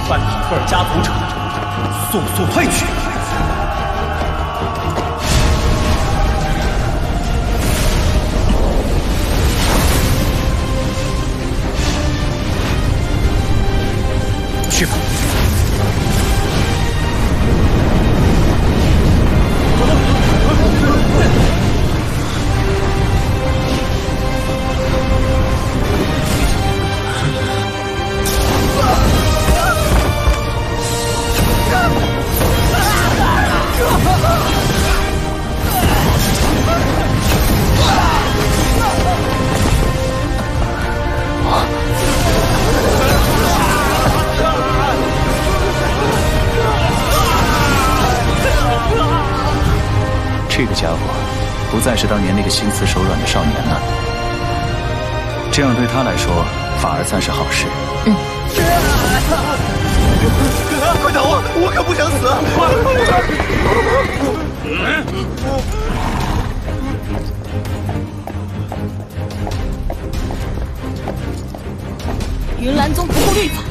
犯米特尔家族者，速速退去！去吧。这个家伙不再是当年那个心慈手软的少年了，这样对他来说反而算是好事。嗯。快等我，我可不想死！云岚宗不顾律法，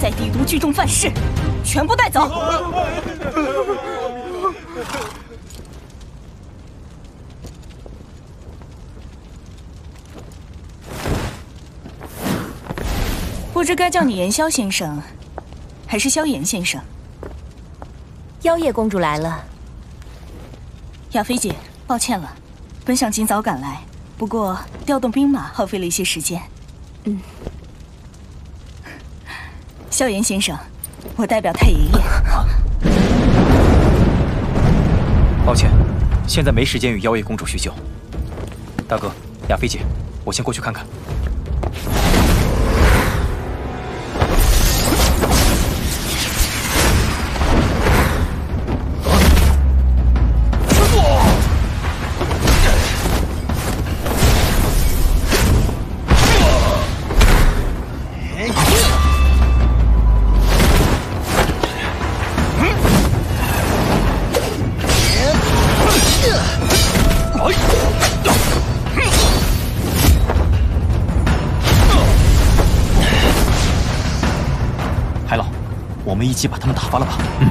在帝都聚众犯事，全部带走。 不知该叫你严萧先生，还是萧炎先生。妖夜公主来了，亚菲姐，抱歉了，本想尽早赶来，不过调动兵马耗费了一些时间。嗯，萧炎先生，我代表太爷爷。抱歉，现在没时间与妖夜公主叙旧。大哥，亚菲姐，我先过去看看。 我们一起把他们打发了吧。嗯。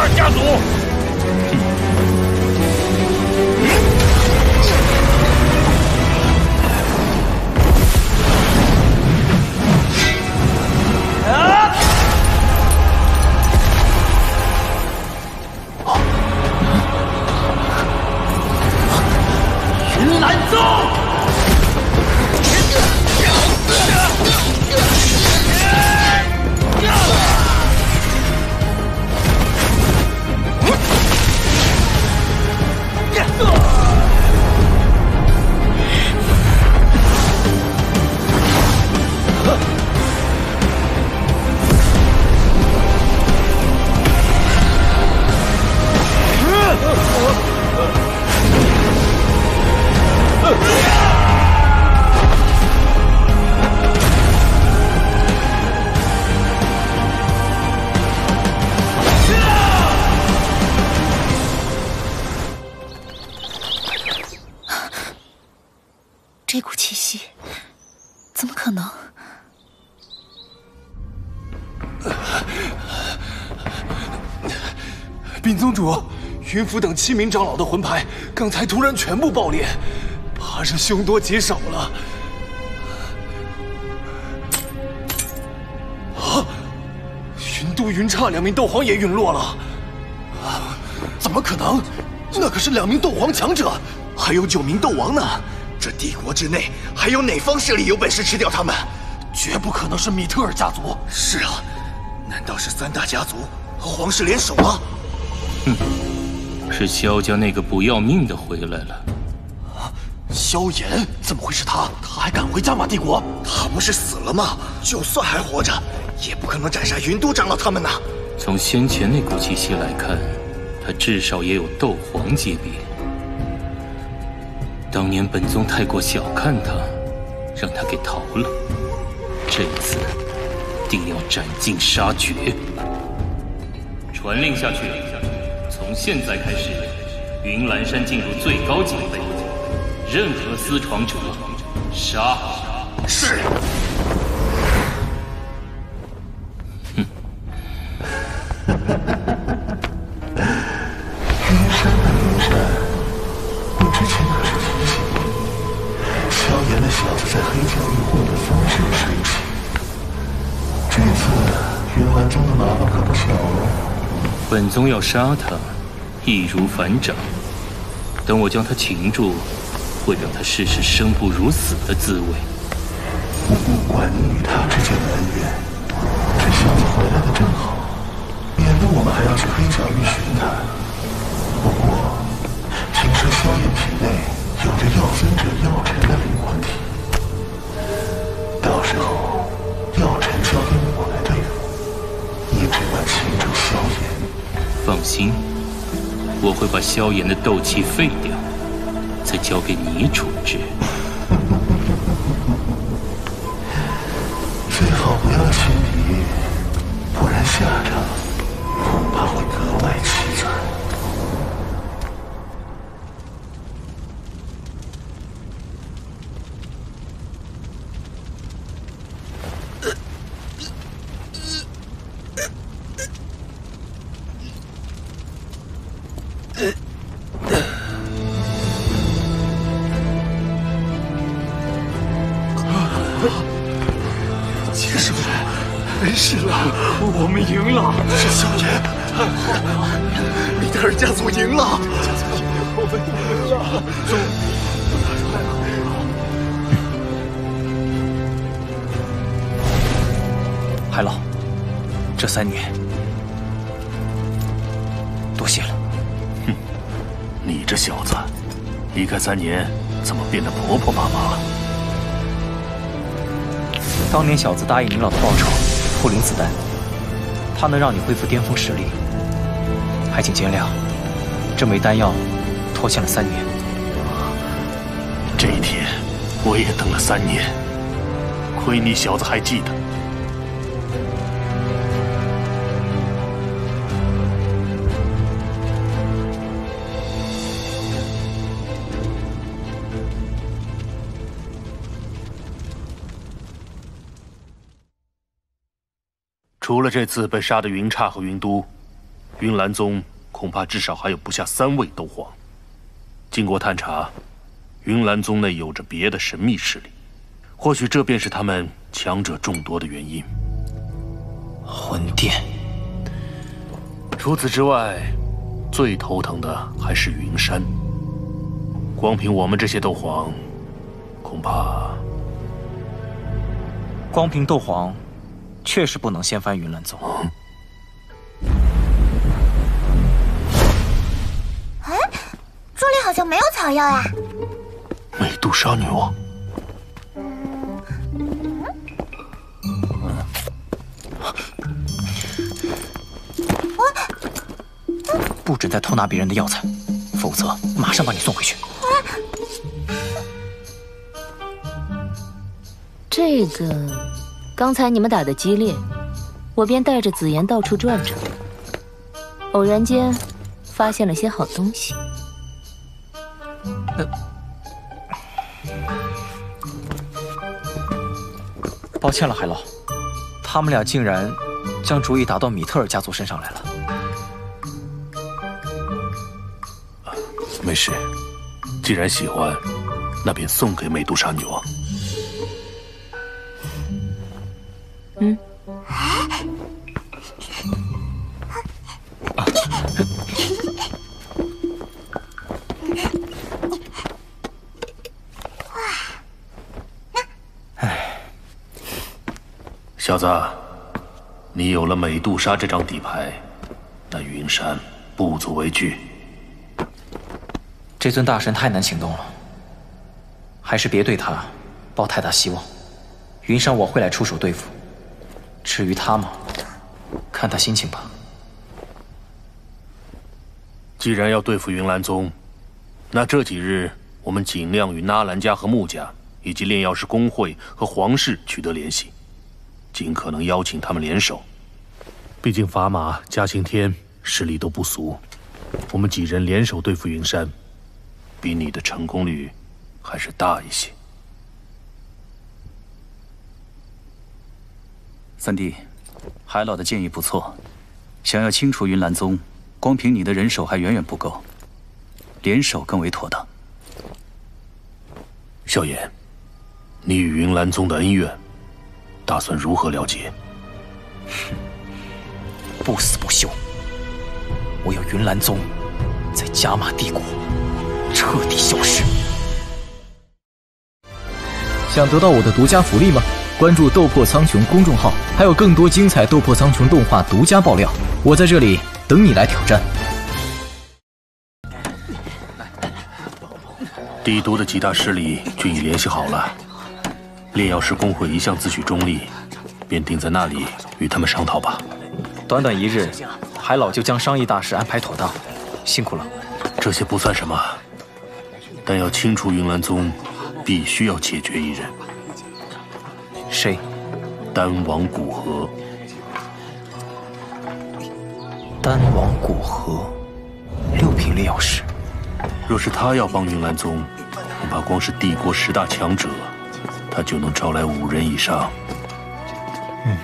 尔家族。云岚宗。 这股气息，怎么可能？禀宗主，云府等7名长老的魂牌刚才突然全部爆裂，怕是凶多吉少了。啊！云都、云刹2名斗皇也陨落了。啊！怎么可能？那可是2名斗皇强者，还有9名斗王呢。 这帝国之内还有哪方势力有本事吃掉他们？绝不可能是米特尔家族。是啊，难道是3大家族和皇室联手吗？哼，是萧家那个不要命的回来了。啊，萧炎怎么会是他？他还敢回加玛帝国？他不是死了吗？就算还活着，也不可能斩杀云都长老他们呐。从先前那股气息来看，他至少也有斗皇级别。 当年本宗太过小看他，让他给逃了。这一次，定要斩尽杀绝。传令下去，从现在开始，云岚山进入最高警备，任何私闯者，杀！是。哼。本宗要杀他，易如反掌。等我将他擒住，会让他试试生不如死的滋味。我不管你与他之间的恩怨，这小子回来的正好，免得我们还要去黑角域寻他。不过，听说萧炎体内有着药尊者药尘的灵魂体，到时候药尘交给我来对付。 你只管擒住萧炎。放心，我会把萧炎的斗气废掉，再交给你处置。最好不要轻敌，不然下场恐怕会格外凄惨。海老，这3年多谢了。哼，你这小子，离开3年，怎么变得婆婆妈妈了？当年小子答应您老的报酬，护灵子弹，它能让你恢复巅峰实力，还请见谅。这枚丹药拖欠了3年，这一天我也等了3年，亏你小子还记得。 除了这次被杀的云刹和云都，云岚宗恐怕至少还有不下3位斗皇。经过探查，云岚宗内有着别的神秘势力，或许这便是他们强者众多的原因。魂殿。除此之外，最头疼的还是云山。光凭我们这些斗皇，恐怕……光凭斗皇，确实不能掀翻云岚宗。嗯 哎，这里好像没有草药呀。美杜莎女王。不准再偷拿别人的药材，否则马上把你送回去。这个，刚才你们打得激烈，我便带着紫妍到处转转，偶然间。 发现了些好东西。抱歉了，海老，他们俩竟然将主意打到米特尔家族身上来了。没事，既然喜欢，那便送给美杜莎女王。嗯。 小子，你有了美杜莎这张底牌，那云山不足为惧。这尊大神太难行动了，还是别对他抱太大希望。云山我会来出手对付，至于他嘛，看他心情吧。既然要对付云岚宗，那这几日我们尽量与纳兰家和穆家，以及炼药师工会和皇室取得联系。 尽可能邀请他们联手，毕竟砝码、嘉刑天实力都不俗，我们几人联手对付云山，比你的成功率还是大一些。三弟，海老的建议不错，想要清除云岚宗，光凭你的人手还远远不够，联手更为妥当。萧炎，你与云岚宗的恩怨。 打算如何了结？不死不休！我要云岚宗在甲马帝国彻底消失。想得到我的独家福利吗？关注“斗破苍穹”公众号，还有更多精彩“斗破苍穹”动画独家爆料，我在这里等你来挑战。帝都的几大势力均已联系好了。 炼药师工会一向自诩中立，便定在那里与他们商讨吧。短短一日，海老就将商议大事安排妥当，辛苦了。这些不算什么，但要清除云岚宗，必须要解决一人。谁？丹王古河。丹王古河，6品炼药师。若是他要帮云岚宗，恐怕光是帝国10大强者。 他就能招来5人以上。嗯。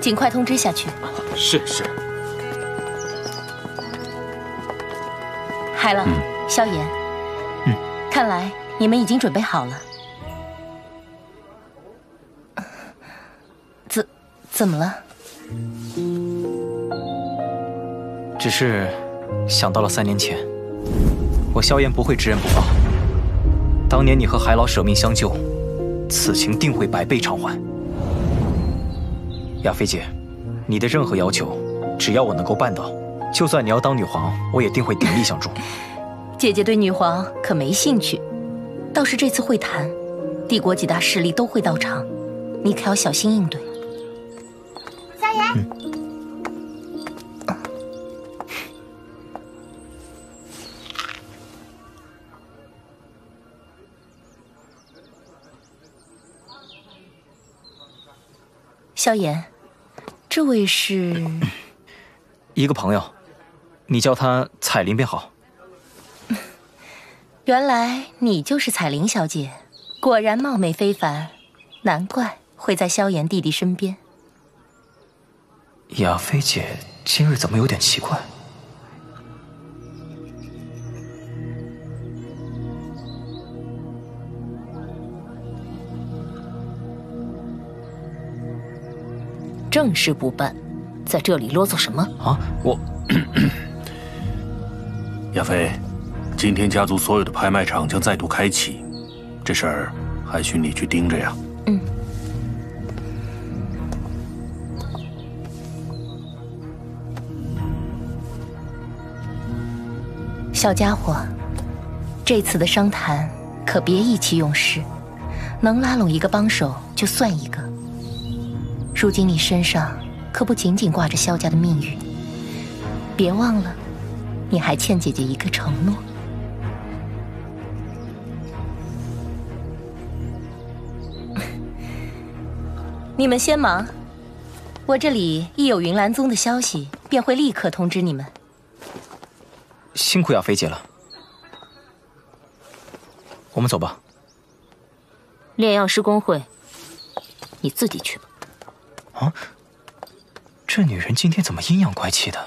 尽快通知下去。是是。海老，萧炎，看来你们已经准备好了。怎么了？只是。 想到了3年前，我萧炎不会知恩不报。当年你和海老舍命相救，此情定会百倍偿还。亚菲姐，你的任何要求，只要我能够办到，就算你要当女皇，我也定会鼎力相助。姐姐对女皇可没兴趣，倒是这次会谈，帝国几大势力都会到场，你可要小心应对。萧炎。萧炎，这位是一个朋友，你叫她彩铃便好。原来你就是彩铃小姐，果然貌美非凡，难怪会在萧炎弟弟身边。雅菲姐今日怎么有点奇怪？正事不办，在这里啰嗦什么？啊，我雅菲，今天家族所有的拍卖场将再度开启，这事儿还需你去盯着呀。嗯。 小家伙，这次的商谈可别意气用事，能拉拢一个帮手就算一个。如今你身上可不仅仅挂着萧家的命运，别忘了，你还欠姐姐一个承诺。你们先忙，我这里一有云岚宗的消息，便会立刻通知你们。 辛苦雅菲姐了，我们走吧。炼药师工会，你自己去吧。啊，这女人今天怎么阴阳怪气的？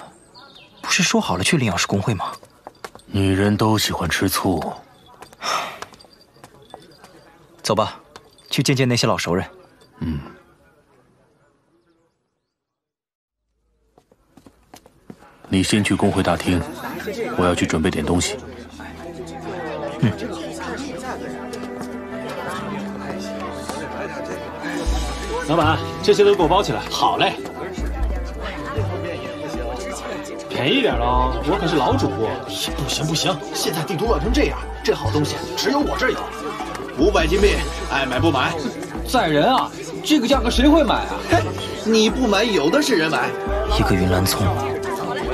不是说好了去炼药师工会吗？女人都喜欢吃醋。走吧，去见见那些老熟人。嗯。 你先去工会大厅，我要去准备点东西。嗯。老板，这些都给我包起来。好嘞。便宜点喽，我可是老主顾。不行不行，现在帝都乱成这样，这好东西只有我这有。500金币，爱买不买？宰人啊！这个价格谁会买啊？你不买，有的是人买。一个云岚宗。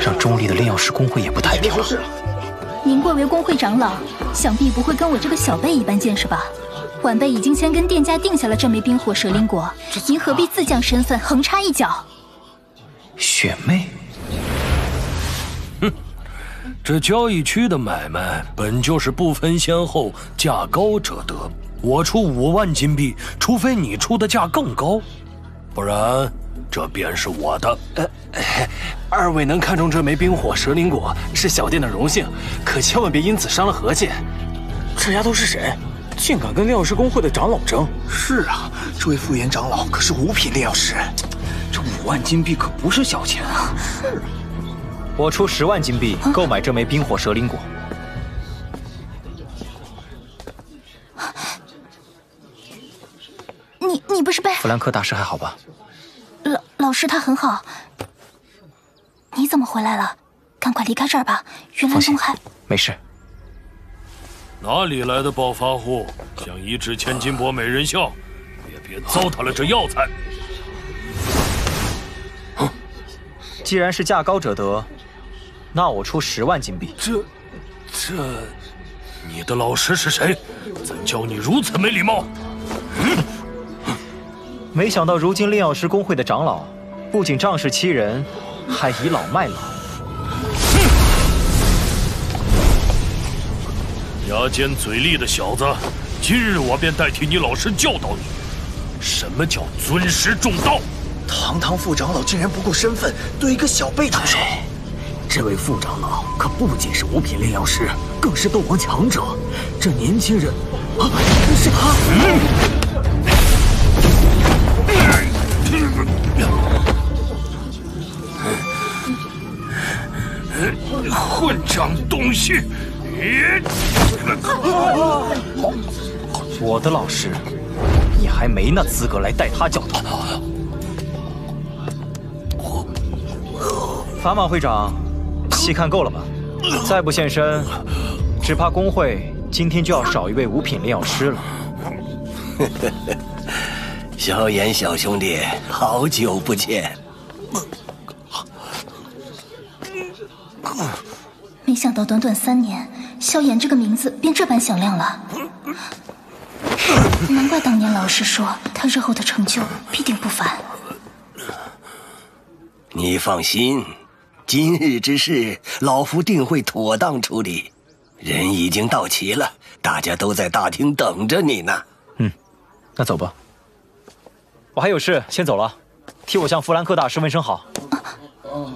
让中立的炼药师工会也不太平了。您贵为工会长老，想必不会跟我这个小辈一般见识吧？晚辈已经先跟店家定下了这枚冰火蛇灵果，您何必自降身份，横插一脚？雪媚，哼，这交易区的买卖本就是不分先后，价高者得。我出5万金币，除非你出的价更高，不然。 这便是我的。二位能看中这枚冰火蛇灵果是小店的荣幸，可千万别因此伤了和气。这丫头是谁？竟敢跟炼药师工会的长老争？是啊，这位副元长老可是5品炼药师，这5万金币可不是小钱啊！是啊，我出10万金币购买这枚冰火蛇灵果。你不是被弗兰克大师还好吧？ 老师他很好，你怎么回来了？赶快离开这儿吧，云岚宗还没事。哪里来的暴发户？想一掷1000金箔美人笑，也别糟蹋了这药材。既然是价高者得，那我出10万金币。这，你的老师是谁？怎教你如此没礼貌？嗯。 没想到，如今炼药师工会的长老，不仅仗势欺人，还倚老卖老。牙尖嘴利的小子，今日我便代替你老师教导你，什么叫尊师重道。堂堂副长老竟然不顾身份，对一个小辈动手。这位副长老可不仅是5品炼药师，更是斗王强者。这年轻人，啊，是他。混账东西！我的老师，你还没那资格来代他教导。法马会长，戏看够了吧？再不现身，只怕工会今天就要少一位5品炼药师了。萧炎小兄弟，好久不见。 没想到短短3年，萧炎这个名字便这般响亮了。难怪当年老师说他日后的成就必定不凡。你放心，今日之事，老夫定会妥当处理。人已经到齐了，大家都在大厅等着你呢。嗯，那走吧。我还有事，先走了。替我向弗兰克大师问声好。啊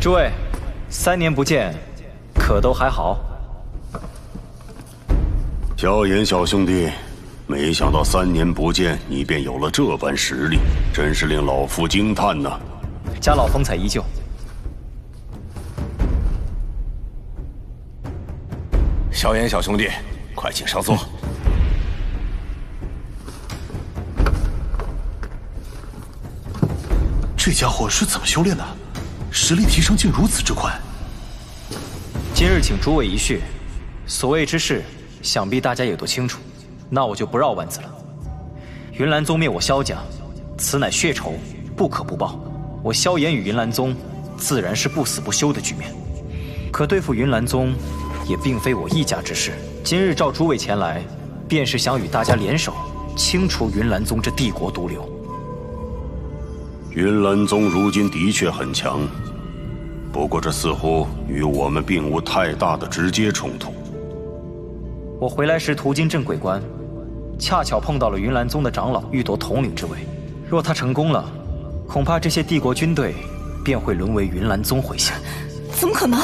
诸位，3年不见，可都还好？萧炎小兄弟，没想到3年不见，你便有了这般实力，真是令老夫惊叹呐！家老风采依旧。萧炎小兄弟，快请上座。这家伙是怎么修炼的？ 实力提升竟如此之快！今日请诸位一叙，所谓之事，想必大家也都清楚。那我就不绕弯子了。云岚宗灭我萧家，此乃血仇，不可不报。我萧炎与云岚宗，自然是不死不休的局面。可对付云岚宗，也并非我一家之事。今日召诸位前来，便是想与大家联手，清除云岚宗这帝国毒瘤。 云岚宗如今的确很强，不过这似乎与我们并无太大的直接冲突。我回来时途经镇鬼关，恰巧碰到了云岚宗的长老欲夺统领之位。若他成功了，恐怕这些帝国军队便会沦为云岚宗麾下。怎么可能？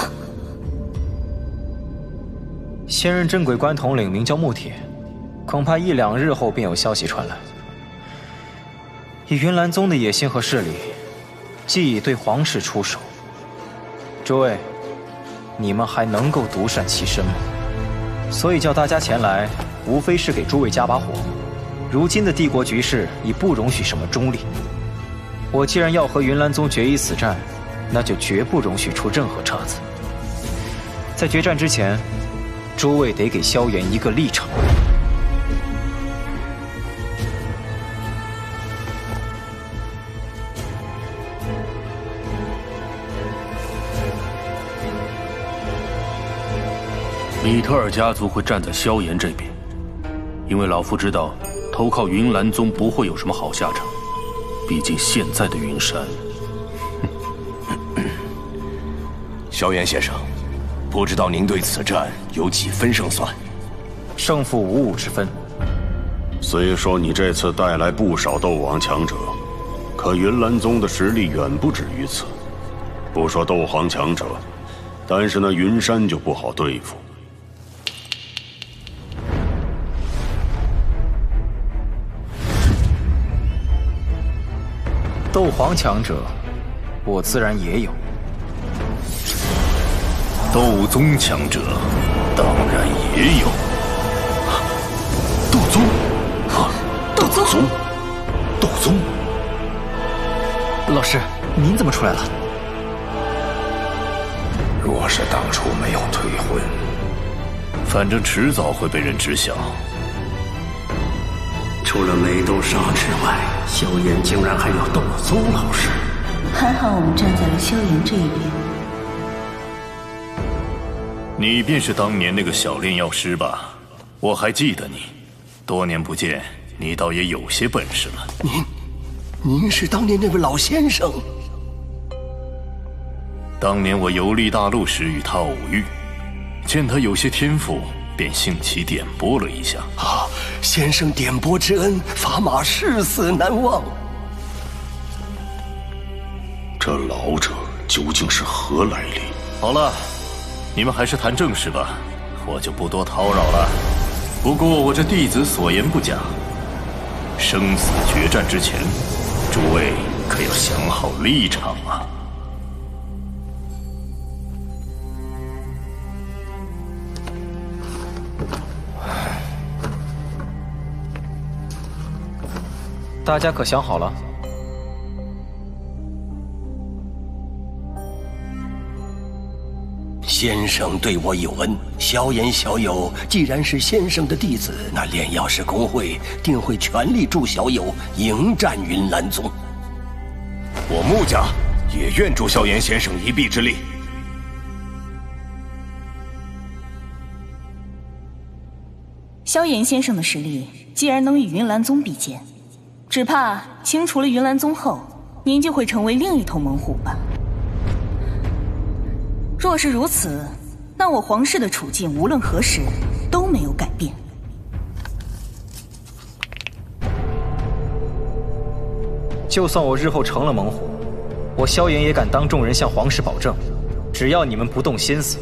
现任镇鬼关统领名叫穆铁，恐怕1、2日后便有消息传来。 以云岚宗的野心和势力，既已对皇室出手，诸位，你们还能够独善其身吗？所以叫大家前来，无非是给诸位加把火。如今的帝国局势已不容许什么中立，我既然要和云岚宗决一死战，那就绝不容许出任何岔子。在决战之前，诸位得给萧炎一个立场。 米特尔家族会站在萧炎这边，因为老夫知道，投靠云岚宗不会有什么好下场。毕竟现在的云山，萧炎先生，不知道您对此战有几分胜算？胜负五五之分。虽说你这次带来不少斗王强者，可云岚宗的实力远不止于此。不说斗皇强者，但是那云山就不好对付。 斗皇强者，我自然也有；斗宗强者，当然也有。斗宗，斗宗，斗宗。老师，您怎么出来了？若是当初没有退婚，反正迟早会被人知晓。 除了梅东商之外，萧炎竟然还有斗宗老师。还好我们站在了萧炎这一边。你便是当年那个小炼药师吧？我还记得你，多年不见，你倒也有些本事了。您是当年那位老先生？当年我游历大陆时与他偶遇，见他有些天赋。 便兴起点拨了一下。啊，先生点拨之恩，砝码誓死难忘。这老者究竟是何来历？好了，你们还是谈正事吧，我就不多叨扰了。不过我这弟子所言不假，生死决战之前，诸位可要想好立场啊。 大家可想好了？先生对我有恩，萧炎小友既然是先生的弟子，那炼药师工会定会全力助小友迎战云岚宗。我穆家也愿助萧炎先生一臂之力。萧炎先生的实力既然能与云岚宗比肩，只怕清除了云岚宗后，您就会成为另一头猛虎吧。若是如此，那我皇室的处境无论何时都没有改变。 就算我日后成了猛虎，我萧炎也敢当众人向皇室保证，只要你们不动心思，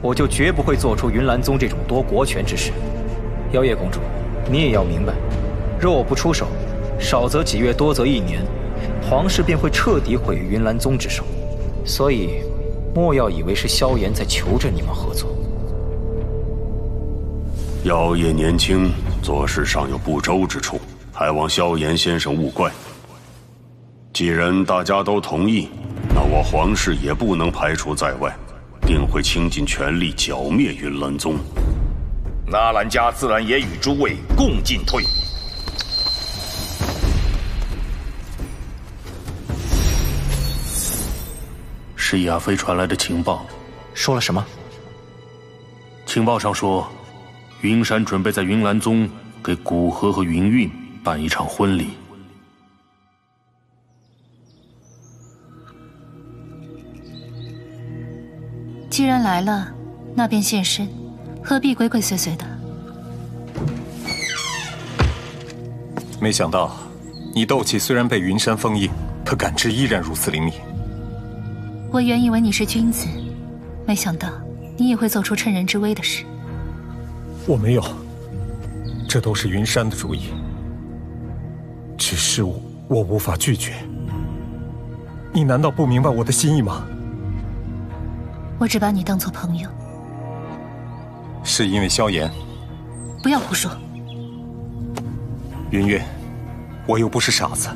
我就绝不会做出云岚宗这种夺国权之事。妖夜公主，你也要明白，若我不出手，少则几月，多则一年，皇室便会彻底毁于云岚宗之手。所以，莫要以为是萧炎在求着你们合作。妖夜年轻，做事尚有不周之处，还望萧炎先生勿怪。 既然大家都同意，那我皇室也不能排除在外，定会倾尽全力剿灭云岚宗。纳兰家自然也与诸位共进退。是亚非传来的情报，说了什么？情报上说，云山准备在云岚宗给古河和云韵办一场婚礼。 既然来了，那便现身，何必鬼鬼祟祟的？没想到，你斗气虽然被云山封印，可感知依然如此灵敏。我原以为你是君子，没想到你也会做出趁人之危的事。我没有，这都是云山的主意。只是我无法拒绝。你难道不明白我的心意吗？ 我只把你当做朋友，是因为萧炎。不要胡说。云韵，我又不是傻子，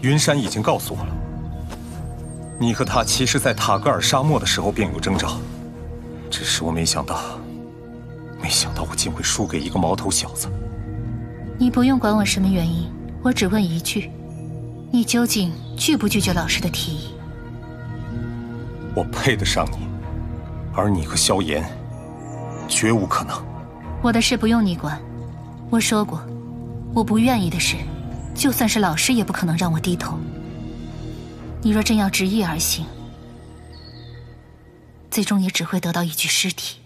云山已经告诉我了。你和他其实，在塔格尔沙漠的时候便有征兆，只是我没想到我竟会输给一个毛头小子。你不用管我什么原因，我只问一句：你究竟拒不拒绝老师的提议？我配得上你。 而你和萧炎，绝无可能。我的事不用你管，我说过，我不愿意的事，就算是老师也不可能让我低头。你若真要执意而行，最终也只会得到一具尸体。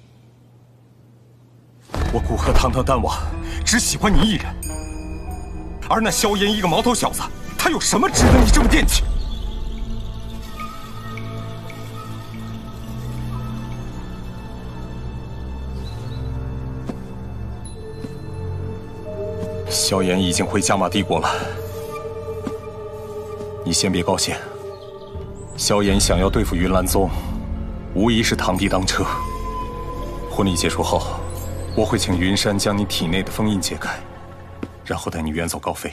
我古河堂堂丹王，只喜欢你一人，而那萧炎一个毛头小子，他有什么值得你这么惦记？ 萧炎已经回加玛帝国了，你先别高兴。萧炎想要对付云岚宗，无疑是螳臂当车。婚礼结束后，我会请云山将你体内的封印解开，然后带你远走高飞。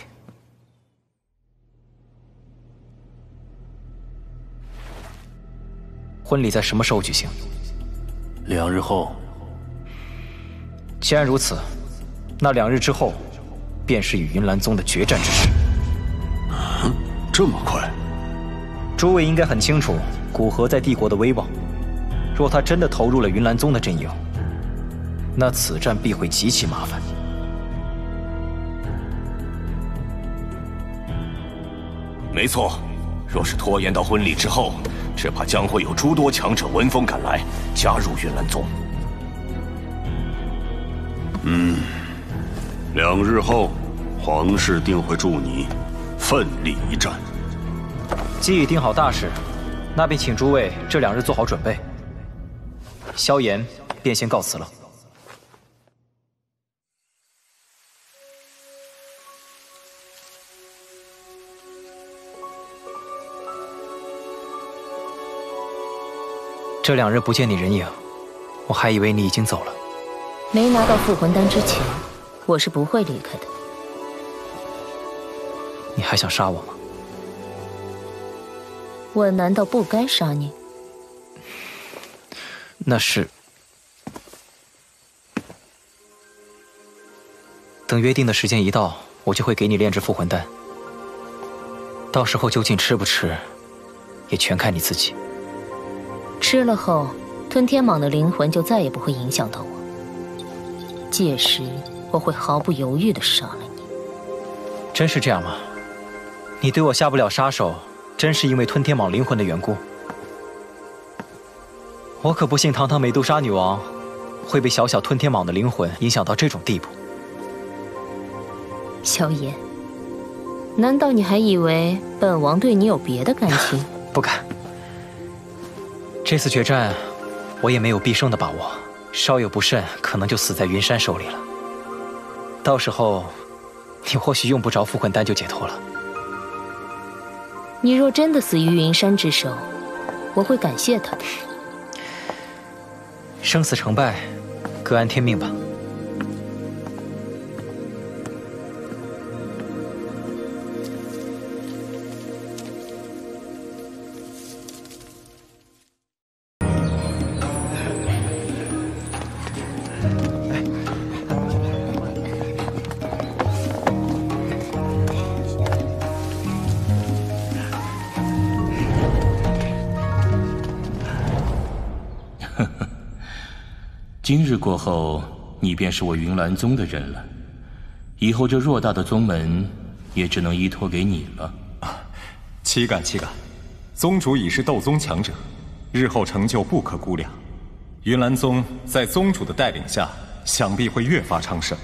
婚礼在什么时候举行？2日后。既然如此，那2日之后。 便是与云岚宗的决战之时。这么快？诸位应该很清楚古河在帝国的威望。若他真的投入了云岚宗的阵营，那此战必会极其麻烦。没错，若是拖延到婚礼之后，只怕将会有诸多强者闻风赶来，加入云岚宗。2日后，皇室定会助你奋力一战。既已定好大事，那便请诸位这2日做好准备。萧炎便先告辞了。这2日不见你人影，我还以为你已经走了。没拿到复魂丹之前。 我是不会离开的。你还想杀我吗？我难道不该杀你？那是等约定的时间一到，我就会给你炼制复魂丹。到时候究竟吃不吃，也全看你自己。吃了后，吞天蟒的灵魂就再也不会影响到我。届时，我会毫不犹豫地杀了你。真是这样吗？你对我下不了杀手，真是因为吞天蟒灵魂的缘故？我可不信堂堂美杜莎女王会被小小吞天蟒的灵魂影响到这种地步。萧炎。 难道你还以为本王对你有别的感情？不敢。这次决战，我也没有必胜的把握，稍有不慎，可能就死在云山手里了。到时候，你或许用不着复魂丹就解脱了。你若真的死于云山之手，我会感谢他的。生死成败，各安天命吧。 今日过后，你便是我云岚宗的人了。以后这偌大的宗门，也只能依托给你了。岂敢岂敢！宗主已是斗宗强者，日后成就不可估量。云岚宗在宗主的带领下，想必会越发昌盛。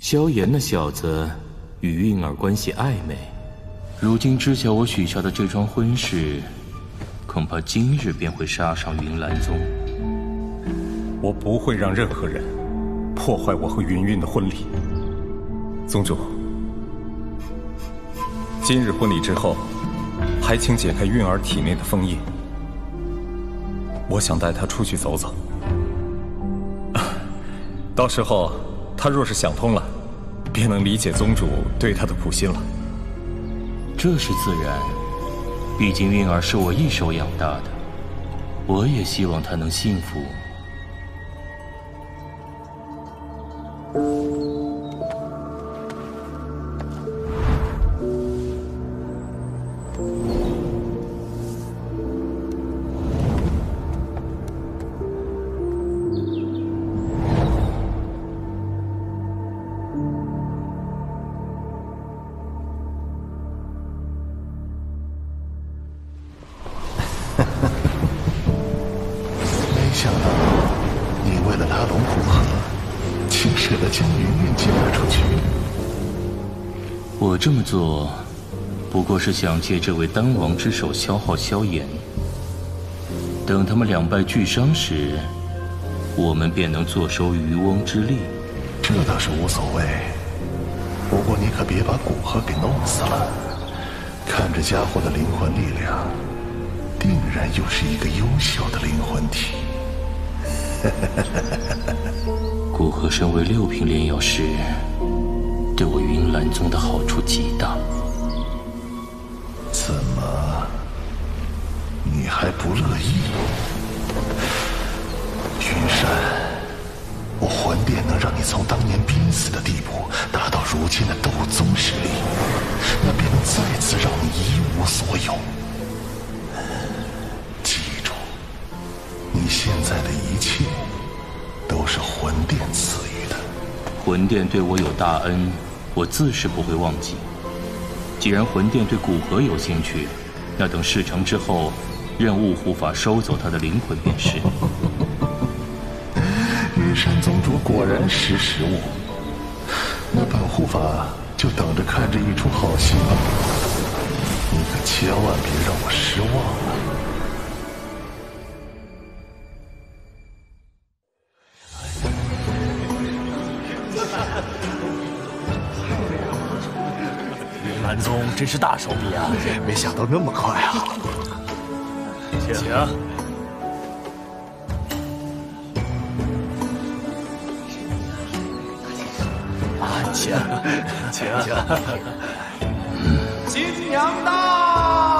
萧炎那小子与韵儿关系暧昧。 如今知晓我许下的这桩婚事，恐怕今日便会杀上云岚宗。我不会让任何人破坏我和云韵的婚礼。宗主，今日婚礼之后，还请解开韵儿体内的封印。我想带她出去走走。到时候，她若是想通了，便能理解宗主对她的苦心了。 这是自然，毕竟韵儿是我一手养大的，我也希望她能幸福。这么做，不过是想借这位丹王之手消耗萧炎。等他们两败俱伤时，我们便能坐收渔翁之利。这倒是无所谓，不过你可别把古河给弄死了。看这家伙的灵魂力量，定然又是一个优秀的灵魂体。古河身为六品炼药师。 对我云岚宗的好处极大。怎么，你还不乐意？云山，我魂殿能让你从当年濒死的地步达到如今的斗宗实力，那便能再次让你一无所有。记住，你现在的一切都是魂殿赐予。 魂殿对我有大恩，我自是不会忘记。既然魂殿对古河有兴趣，那等事成之后，任雾护法收走他的灵魂便是。云山宗主果然识时务，那本护法就等着看这一出好戏吧。你可千万别让我失望了。 南宗真是大手笔啊！没想到那么快啊！请。啊，请，请，请。新娘到！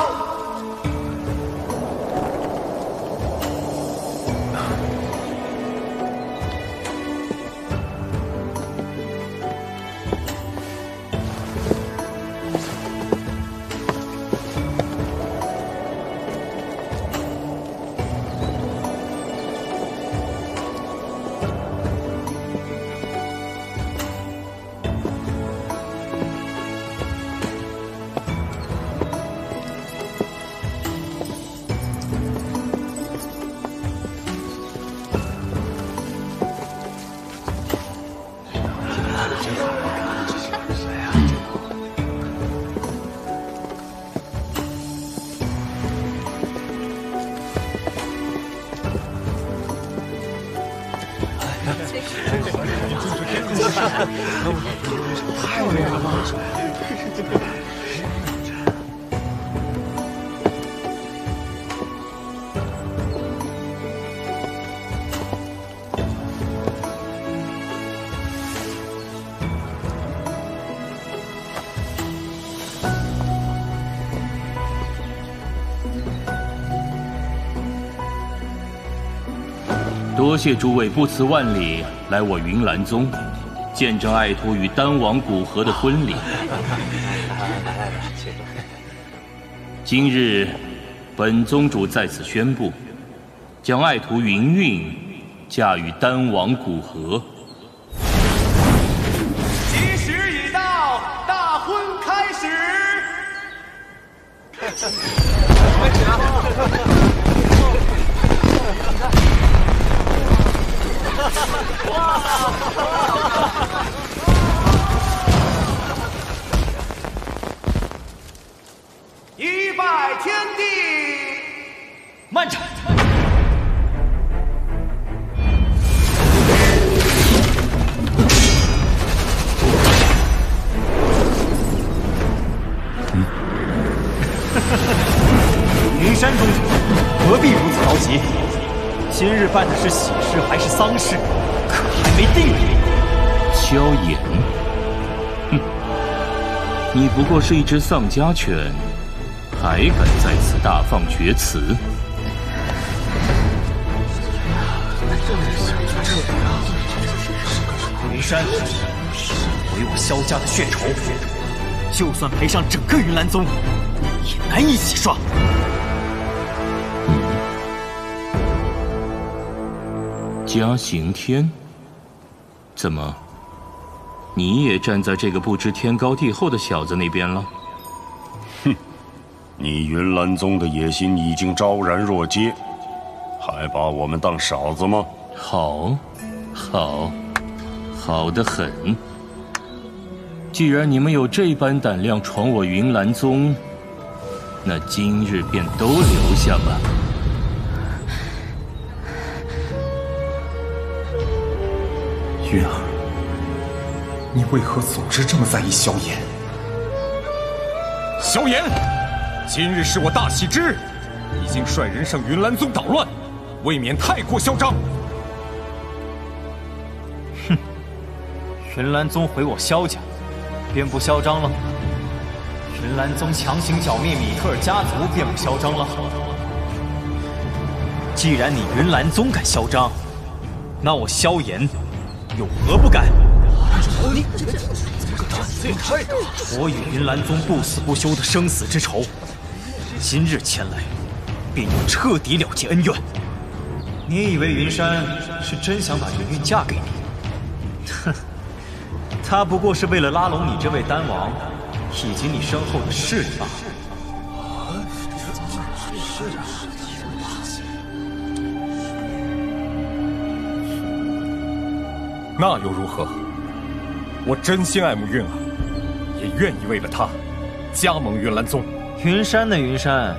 太美了！ 多谢诸位不辞万里来我云岚宗，见证爱徒与丹王古河的婚礼。今日，本宗主在此宣布，将爱徒云韵嫁与丹王古河。吉时已到，大婚开始。 一拜天地！慢着！云山公主，何必如此着急？ 今日办的是喜事还是丧事，可还没定呢。萧炎，哼，你不过是一只丧家犬，还敢在此大放厥词？云山，回我萧家的血仇，就算赔上整个云岚宗，也难以洗刷。 嘉刑天，怎么，你也站在这个不知天高地厚的小子那边了？哼，你云岚宗的野心已经昭然若揭，还把我们当傻子吗？好，好，好得很。既然你们有这般胆量闯我云岚宗，那今日便都留下吧。 云儿，你为何总是这么在意萧炎？萧炎，今日是我大喜之日，已经率人上云岚宗捣乱，未免太过嚣张。哼，云岚宗回我萧家，便不嚣张了；云岚宗强行剿灭米特尔家族，便不嚣张了。既然你云岚宗敢嚣张，那我萧炎。 有何不敢？我与云岚宗不死不休的生死之仇，今日前来，便要彻底了结恩怨。你以为云山是真想把云韵嫁给你？哼，他不过是为了拉拢你这位丹王，以及你身后的势力罢了。 那又如何？我真心爱慕韵儿，也愿意为了她加盟云岚宗。云山的云山，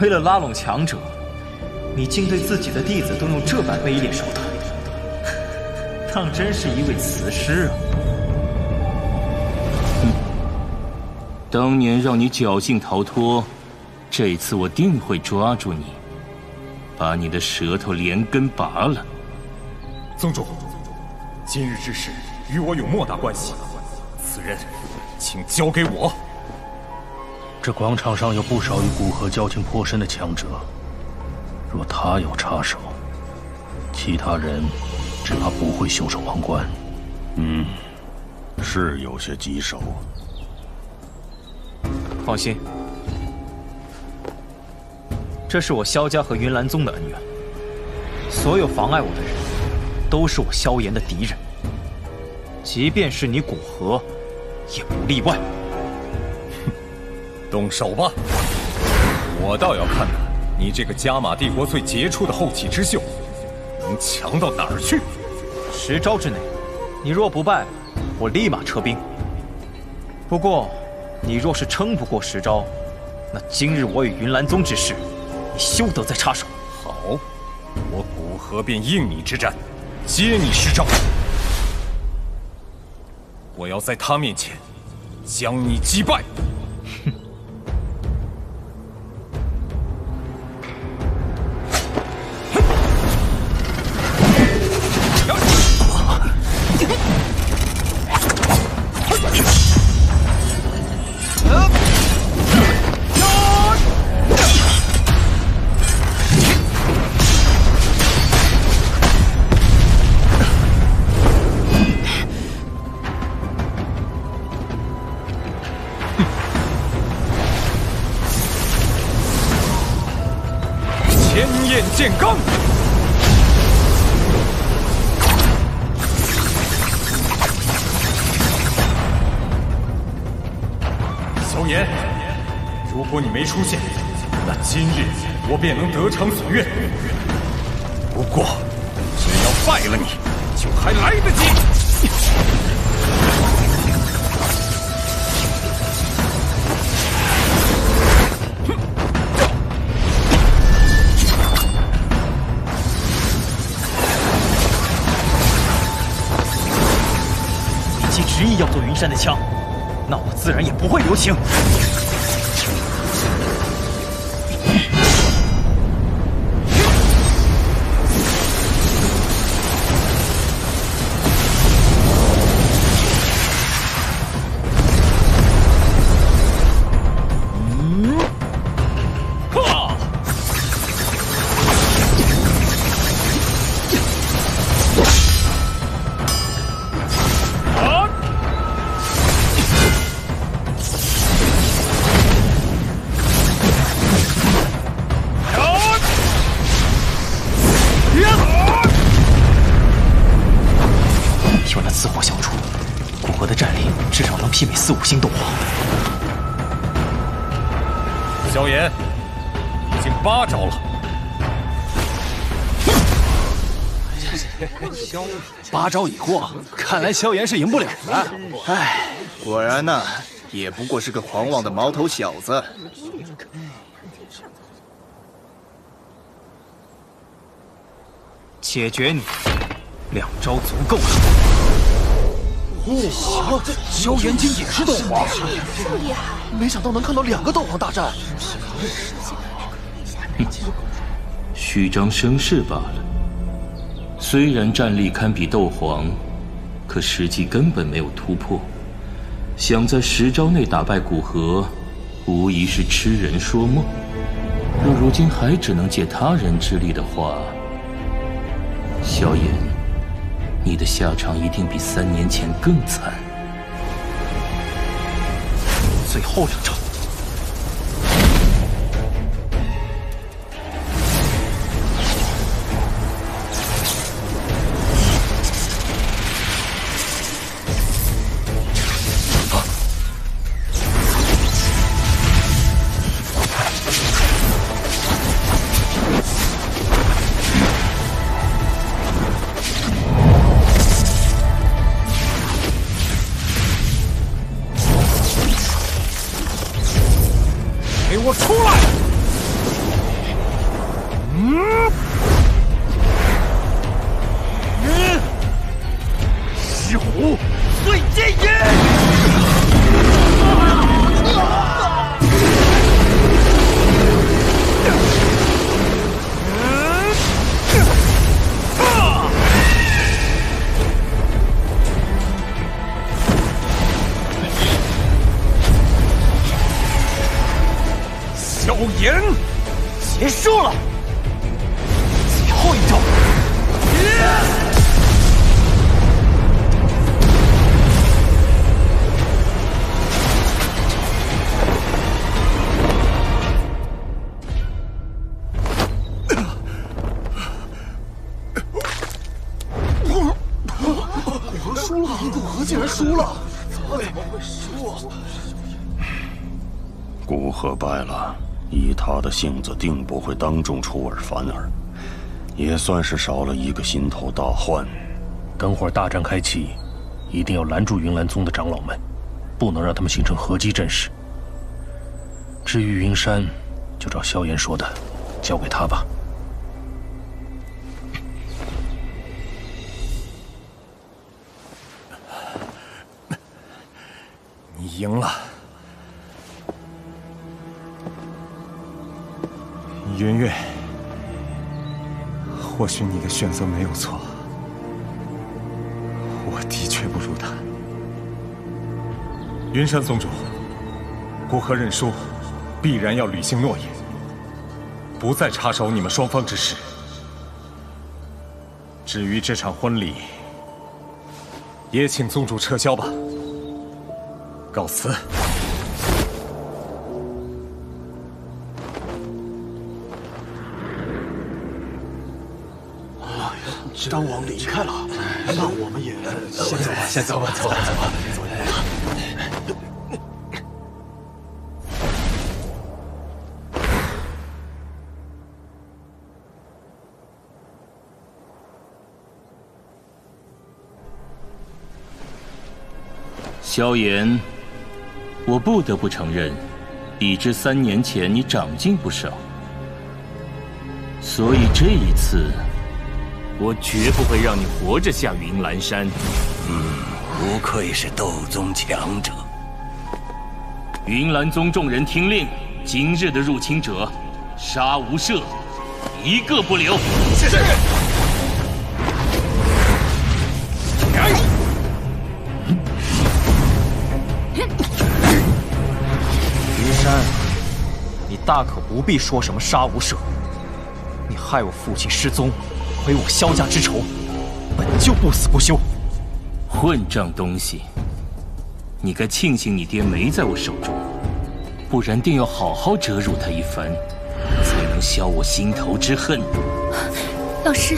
为了拉拢强者，你竟对自己的弟子都用这般卑劣手段，当真是一位雌师啊！哼，当年让你侥幸逃脱，这次我定会抓住你，把你的舌头连根拔了。宗主。 今日之事与我有莫大关系，此人请交给我。这广场上有不少与古河交情颇深的强者，若他要插手，其他人只怕不会袖手旁观。嗯，是有些棘手。放心，这是我萧家和云岚宗的恩怨，所有妨碍我的人。 都是我萧炎的敌人，即便是你古河，也不例外。动手吧！我倒要看看你这个加玛帝国最杰出的后起之秀，能强到哪儿去！10招之内，你若不败，我立马撤兵。不过，你若是撑不过10招，那今日我与云岚宗之事，你休得再插手。好，我古河便应你之战。 接你10招。我要在他面前将你击败。哼！剑罡，萧炎，如果你没出现，那今日我便能得偿所愿。不过，只要败了你，就还来得及。执意要做云山的枪，那我自然也不会留情。媲美四五星动画。萧炎，已经8招了。8招已过，看来萧炎是赢不了了。唉，果然呐，也不过是个狂妄的毛头小子。解决你，2招足够了。 哇！萧炎竟也是斗皇，这么厉害！没想到能看到2个斗皇大战。哼，虚张声势罢了。虽然战力堪比斗皇，可实际根本没有突破。想在10招内打败古河，无疑是痴人说梦。若如今还只能借他人之力的话，萧炎。 你的下场一定比3年前更惨。最后2招，我出来！狮虎最坚硬。萧炎，结束了，最后1招。古河输了，古河竟然输了，怎么会输啊？古河败了。 以他的性子，定不会当众出尔反尔，也算是少了一个心头大患。等会儿大战开启，一定要拦住云岚宗的长老们，不能让他们形成合击阵势。至于云山，就照萧炎说的，交给他吧。赢了。云月，或许你的选择没有错，我的确不如他。云山宗主，古河认输，必然要履行诺言，不再插手你们双方之事。至于这场婚礼， 也请宗主撤销吧。告辞。张王离开了，那我们也先走吧，先走吧，走吧，走吧，走吧。萧炎，我不得不承认，比之3年前你长进不少，所以这一次，我绝不会让你活着下云岚山。无愧是斗宗强者。云岚宗众人听令，今日的入侵者，杀无赦，一个不留。是。云山，你大可不必说什么杀无赦，你害我父亲失踪， 回我萧家之仇，本就不死不休。混账东西！你该庆幸你爹没在我手中，不然定要好好折辱他一番，才能消我心头之恨。老师，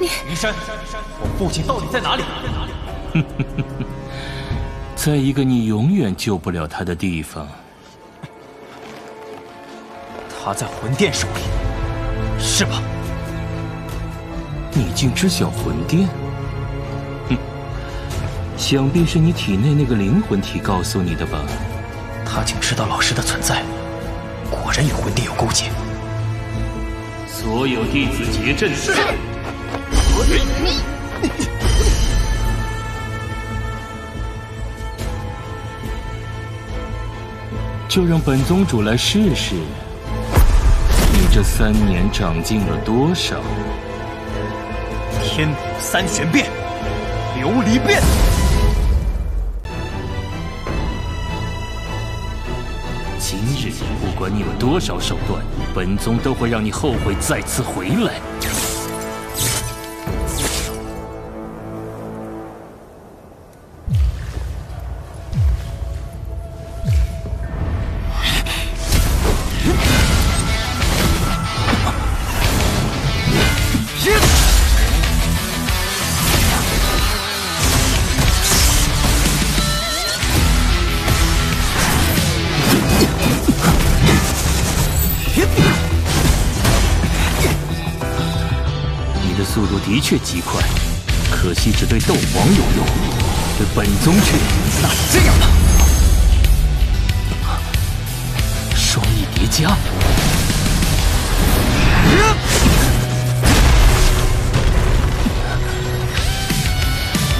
你……云山，我父亲到底在哪里？在一个你永远救不了他的地方。他在魂殿手里，是吧？ 你竟知晓魂殿？哼，想必是你体内那个灵魂体告诉你的吧？他竟知道老师的存在，果然与魂殿有勾结。所有弟子结阵。是。就让本宗主来试试，你这3年长进了多少？ 天补3玄变，琉璃变。今日不管你有多少手段，本宗都会让你后悔再次回来。的确极快，可惜只对斗王有用，对本宗却哪里这样呢？双翼叠加，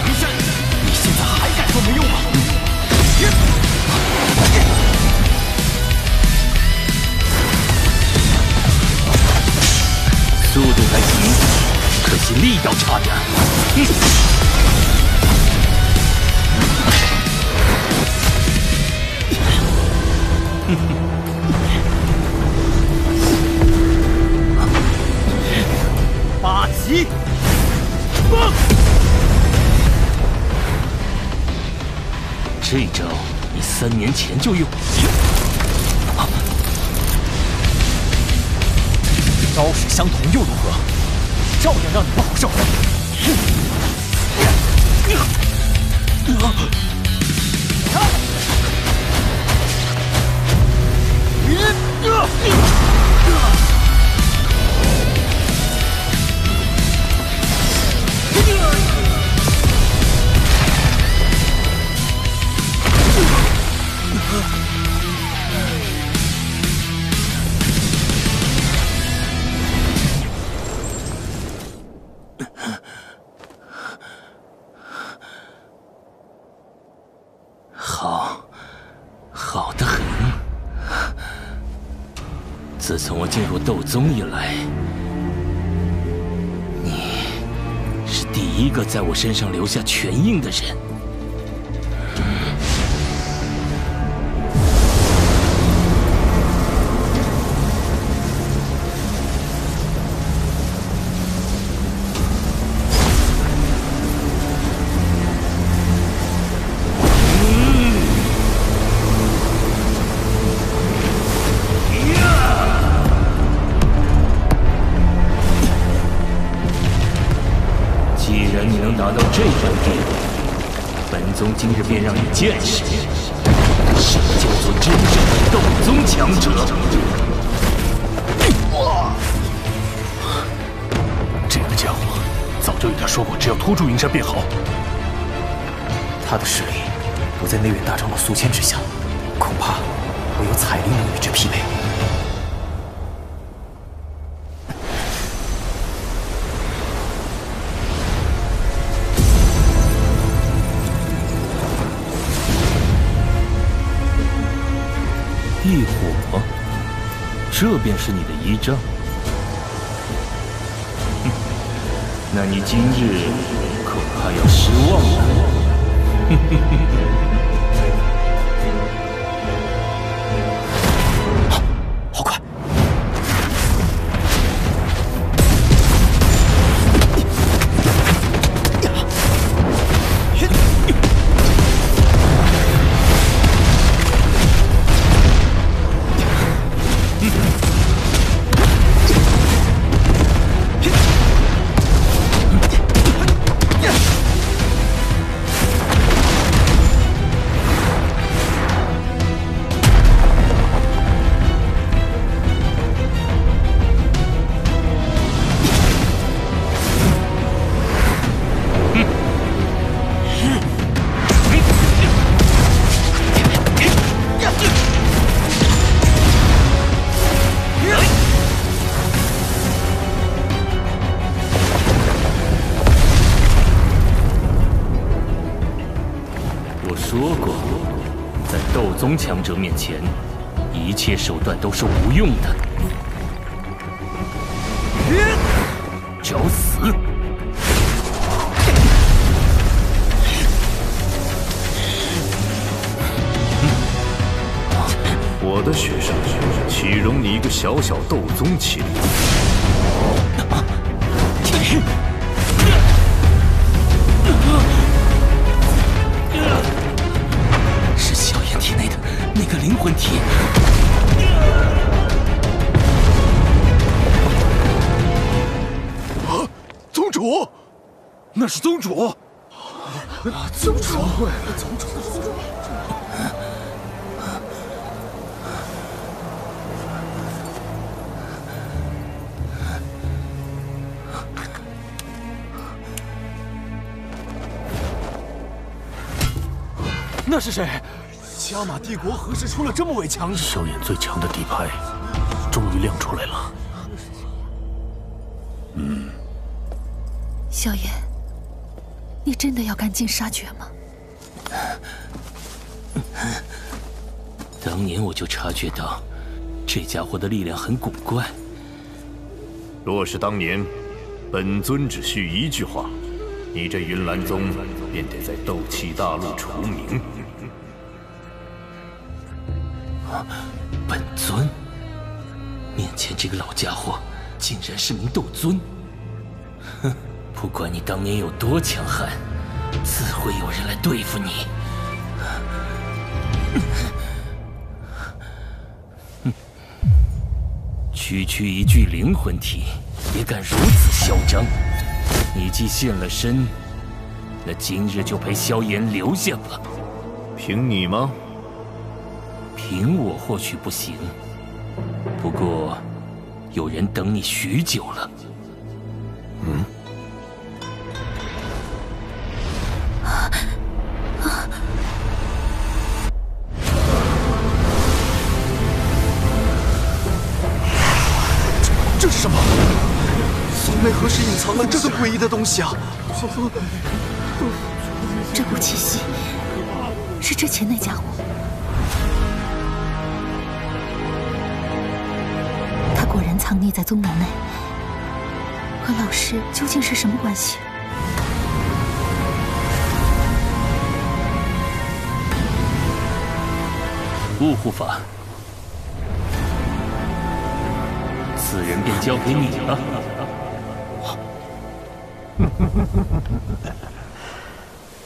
你现在还敢说没用吗？速度还行。 可惜力道差点。8级，蹦！这一招你3年前就用。招式相同又如何？ 照样让你不好受。自从我进入斗宗以来，你是第一个在我身上留下拳印的人。 今日便让你见识什么叫做真正的斗宗强者！这个家伙早就与他说过，只要拖住云山便好。他的实力不在内院大长老苏谦之下，恐怕唯有彩铃能与之匹配。 异火，这便是你的遗章。哼，那你今日恐怕要失望了。哼哼哼！好快！宗强者面前，一切手段都是无用的。找死！我的学生，岂容你一个小小斗宗欺凌？ 灵魂体，啊！宗主，那是宗主。宗主，宗主，宗主。那是谁？ 加玛帝国何时出了这么位强者？萧炎最强的底牌终于亮出来了。嗯，萧炎，你真的要赶尽杀绝吗？当年我就察觉到，这家伙的力量很古怪。若是当年，本尊只需一句话，你这云岚宗便得在斗气大陆除名。 本尊面前这个老家伙，竟然是名斗尊。哼，不管你当年有多强悍，自会有人来对付你。哼，区区一具灵魂体，也敢如此嚣张？你既现了身，那今日就陪萧炎留下吧。凭你吗？ 凭我或许不行，不过有人等你许久了。嗯？这是什么？宗内何时隐藏了这个诡异的东西啊？这股气息是之前那家伙。藏匿在宗门内，和老师究竟是什么关系？ 雾护法，此人便交给你了。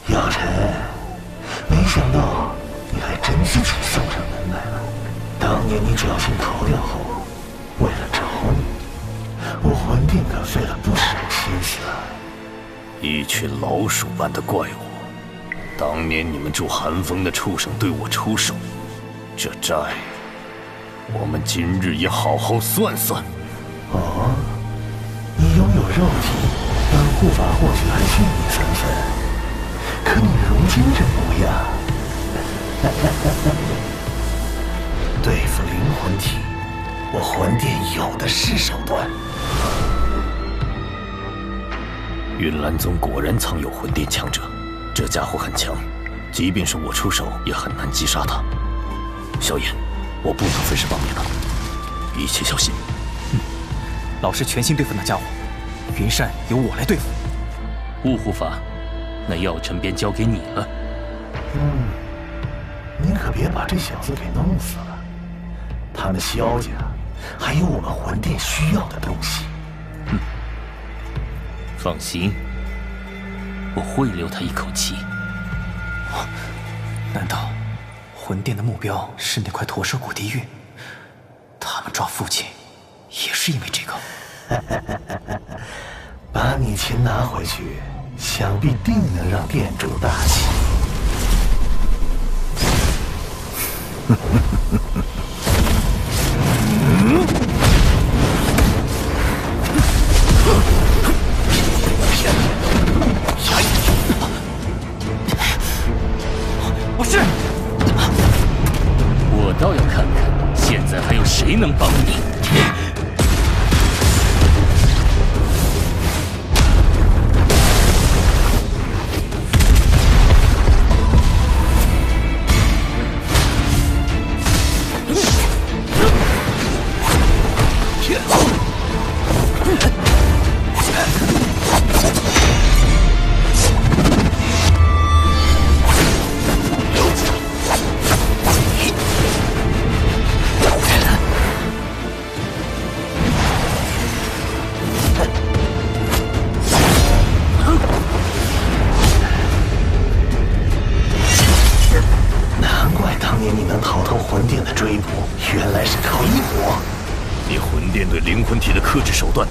药尘，没想到你还真自己送上门来了。当年你侥幸逃掉后，为了找你，我魂殿可费了不少心思啊。一群老鼠般的怪物，当年你们助寒风的畜生对我出手。 这债，我们今日也好好算算。哦，你拥有肉体，当护法或许还逊你3分，可你如今这模样，对付灵魂体，我魂殿有的是手段。云岚宗果然藏有魂殿强者，这家伙很强，即便是我出手，也很难击杀他。 萧炎，我不能随时放过他，一切小心。老师全心对付那家伙，云善由我来对付。雾护法，那药尘便交给你了。您可别把这小子给弄死了。他们萧家还有我们魂殿需要的东西。放心，我会留他一口气。难道？ 魂殿的目标是那块驼蛇谷地狱，他们抓父亲也是因为这个。把你琴拿回去，想必定能让殿主大喜。不是。 倒要看看，现在还有谁能帮你？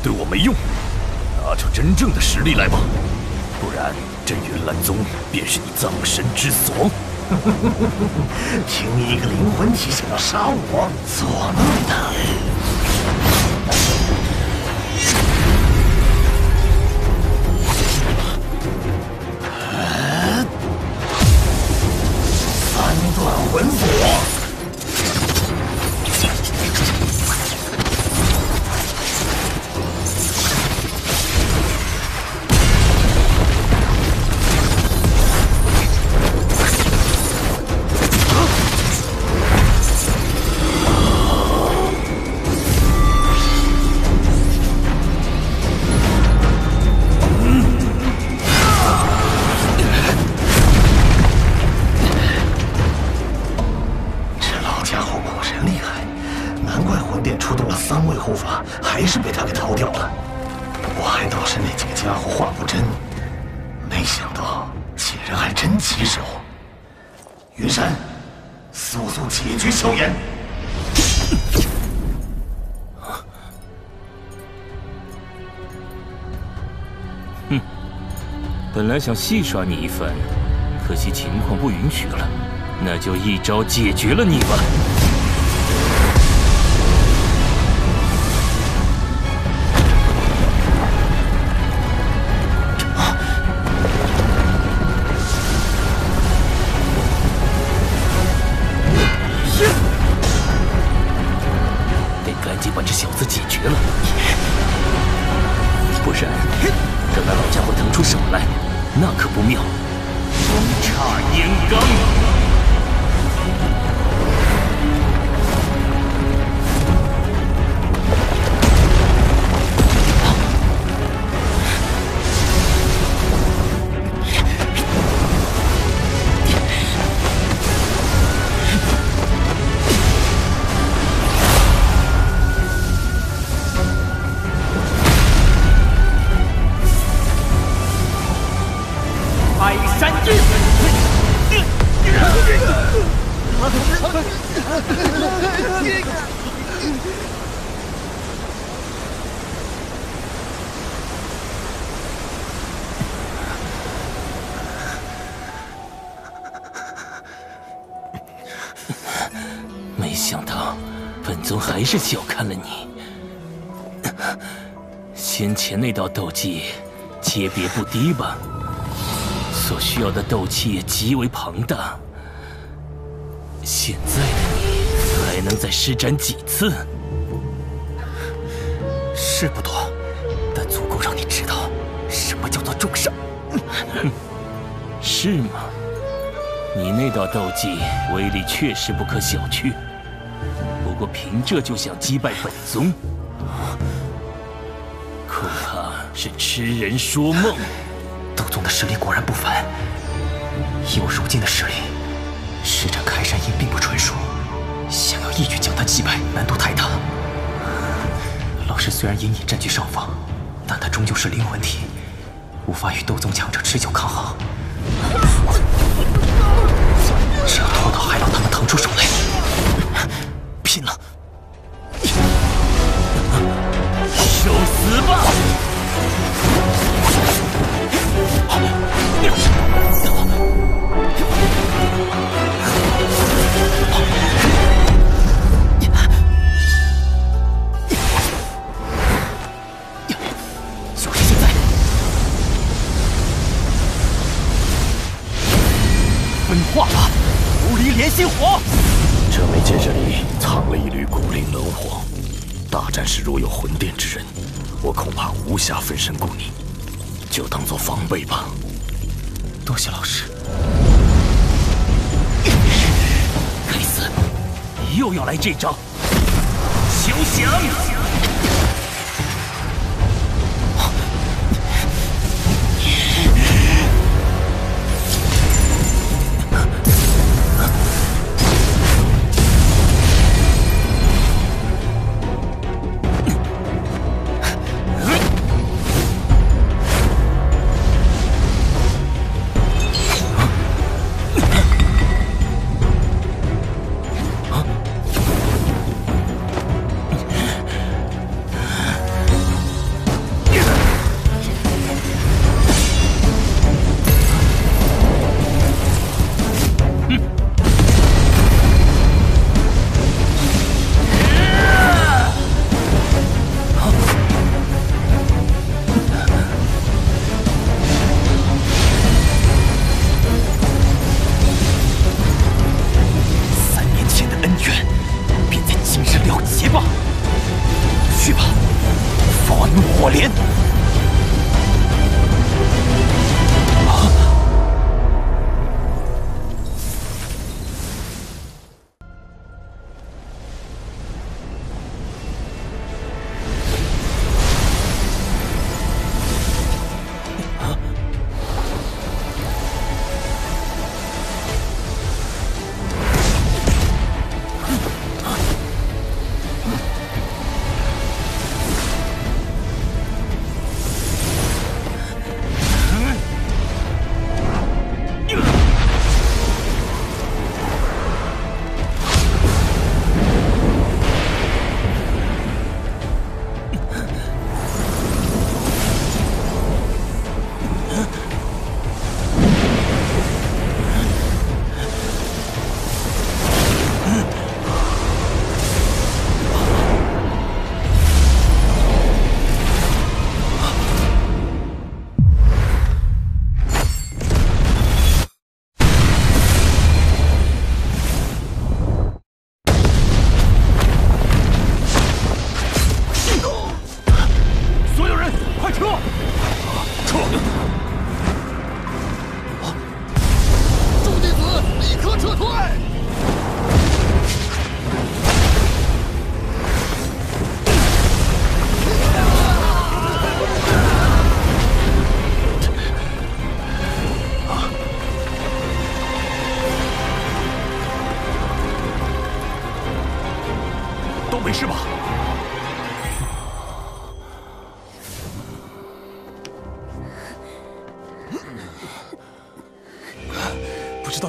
对我没用，拿出真正的实力来吧，不然这云岚宗便是你葬身之所。凭一个灵魂体想要杀我，做梦呢！ 本来想戏耍你一番，可惜情况不允许了，那就一招解决了你吧。得赶紧把这小子解决了，不然等那老家伙腾出手来。 那可不妙！风叉烟罡，没想到，本宗还是小看了你。先前那道斗技，级别不低吧？所需要的斗气也极为庞大。现在的你，还能再施展几次？是不多，但足够让你知道什么叫做重伤。是吗？你那道斗技威力确实不可小觑。 不过凭这就想击败本宗，恐怕是痴人说梦。斗宗的实力果然不凡，以我如今的实力，施展开山印并不纯熟，想要一举将他击败，难度太大。老师虽然隐隐占据上风，但他终究是灵魂体，无法与斗宗强者持久抗衡。只要拖到还让他们腾出手来。 拼了！受死吧！就是现在！焚化吧，琉璃莲心火！ 这枚戒指里藏了一缕古灵冷火，大战时若有魂殿之人，我恐怕无暇分身顾你，就当做防备吧。多谢老师。该死，你又要来这招！休想！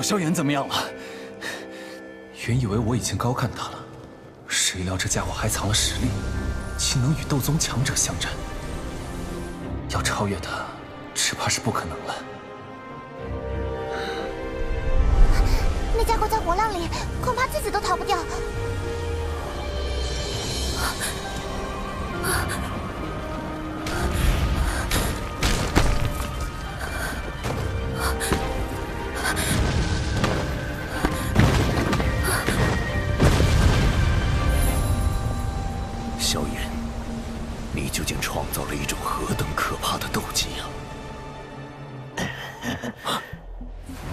萧炎怎么样了？原以为我已经高看他了，谁料这家伙还藏了实力，岂能与斗宗强者相战？要超越他，只怕是不可能了。那家伙在火浪里，恐怕自己都逃不掉。 萧炎，你究竟创造了一种何等可怕的斗技啊！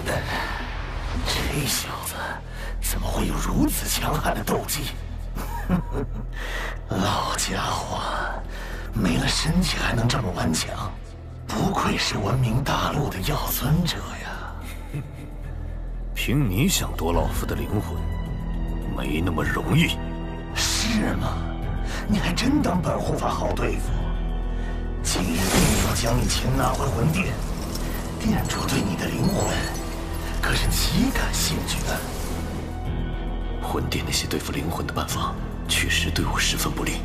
这小子怎么会有如此强悍的斗技？ 老家伙，没了身体还能这么顽强，不愧是文明大陆的要尊者呀！凭你想夺老夫的灵魂，没那么容易。是吗？你还真当本护法好对付？今日定要将你擒拿回魂殿，殿主对你的灵魂可是极感兴趣的。 魂殿那些对付灵魂的办法，确实对我十分不利。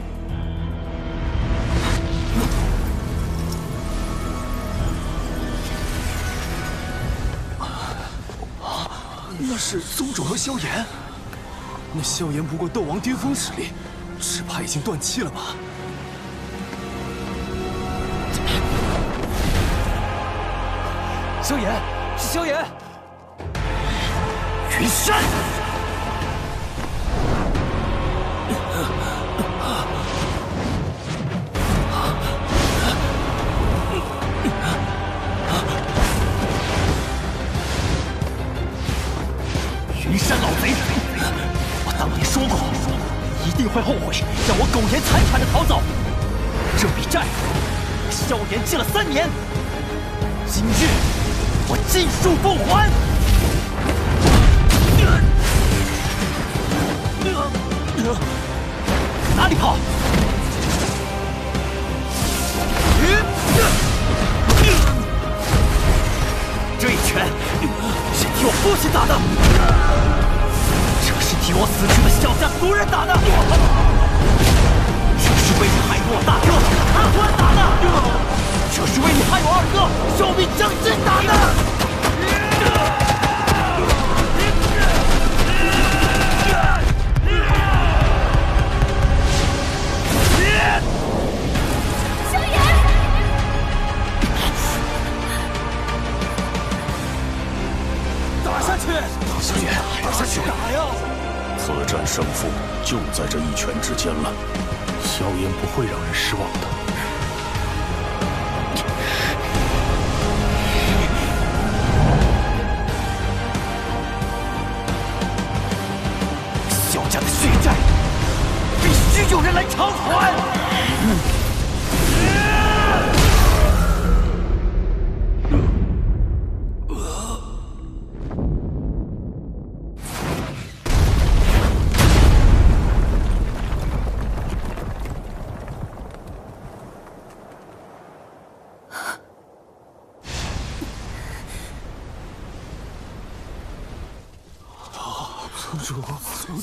那是宗主和萧炎。那萧炎不过斗王巅峰实力，只怕已经断气了吧？萧炎，是萧炎！云山。 云山老贼，我当年说过，一定会后悔让我苟延残喘的逃走。这笔债，萧炎记了3年，今日我尽数奉还。 哪里跑？这一拳是替我父亲打的，这是替我死去的萧家族人打的，这是为你害我大哥阿欢打的，这是为你害我二哥萧敏将军打的。 萧炎，打下去！打呀！此战胜负就在这一拳之间了。萧炎不会让人失望的。萧家的血债，必须有人来偿还！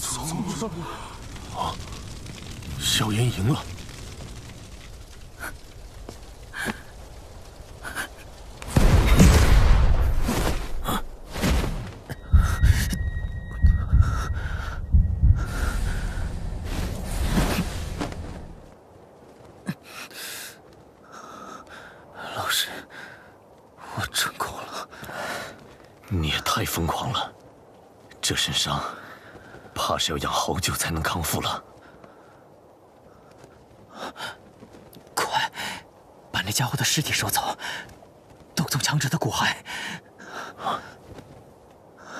宗主，啊！萧炎赢了。老师，我成功了。你也太疯狂了，这身伤。 怕是要养好久才能康复了。快，把那家伙的尸体收走，斗宗强者的骨骸。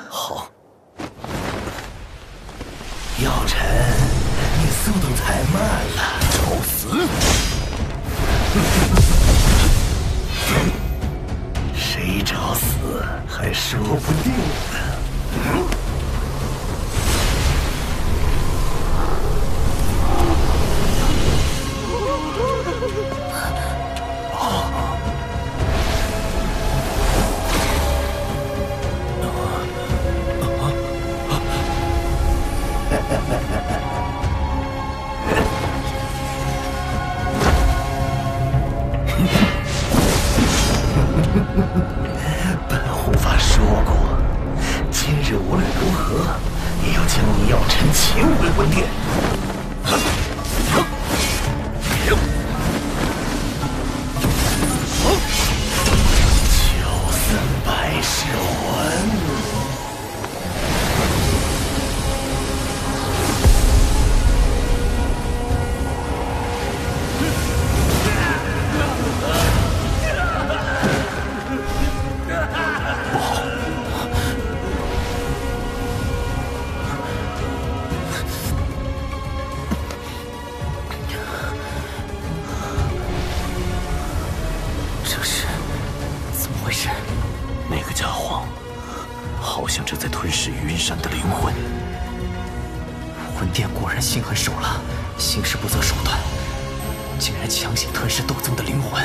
好。药尘，你速度太慢了，找死！谁找死还说不定呢。果然心狠手辣，行事不择手段，竟然强行吞噬斗宗的灵魂。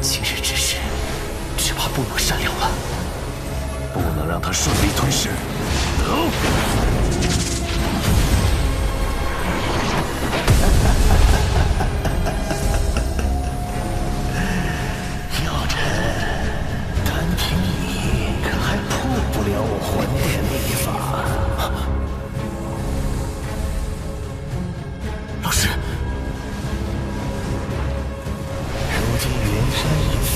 今日之事，只怕不能善了了。不能让他顺利吞噬。走。小臣，单凭你可还破不了我魂殿秘法。 老师，如今云山已死，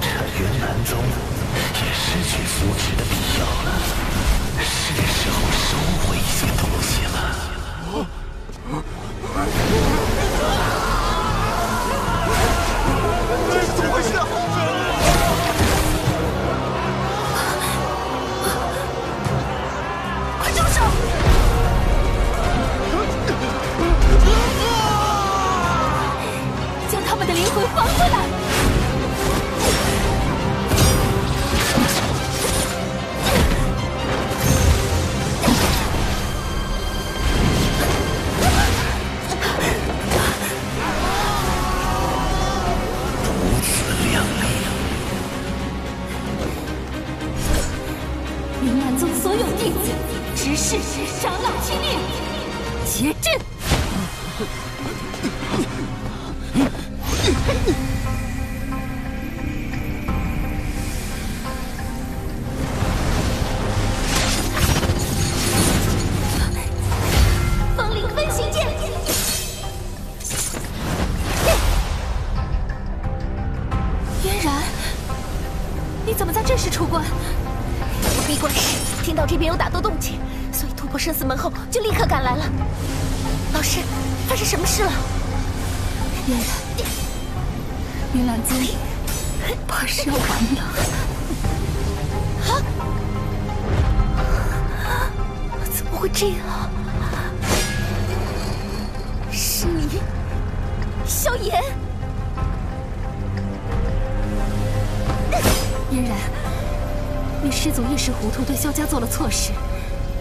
这云南宗也失去扶持的必要了，是时候收回一些东西了。这是怎么回事啊？ 灵魂放回来！不自量力！云南宗所有弟子、执事、长老听令，结阵！ 生死门后就立刻赶来了。老师，发生什么事了？云兰宗，怕是要完了。啊！怎么会这样？是你，萧炎。嫣然，你师祖一时糊涂，对萧家做了错事。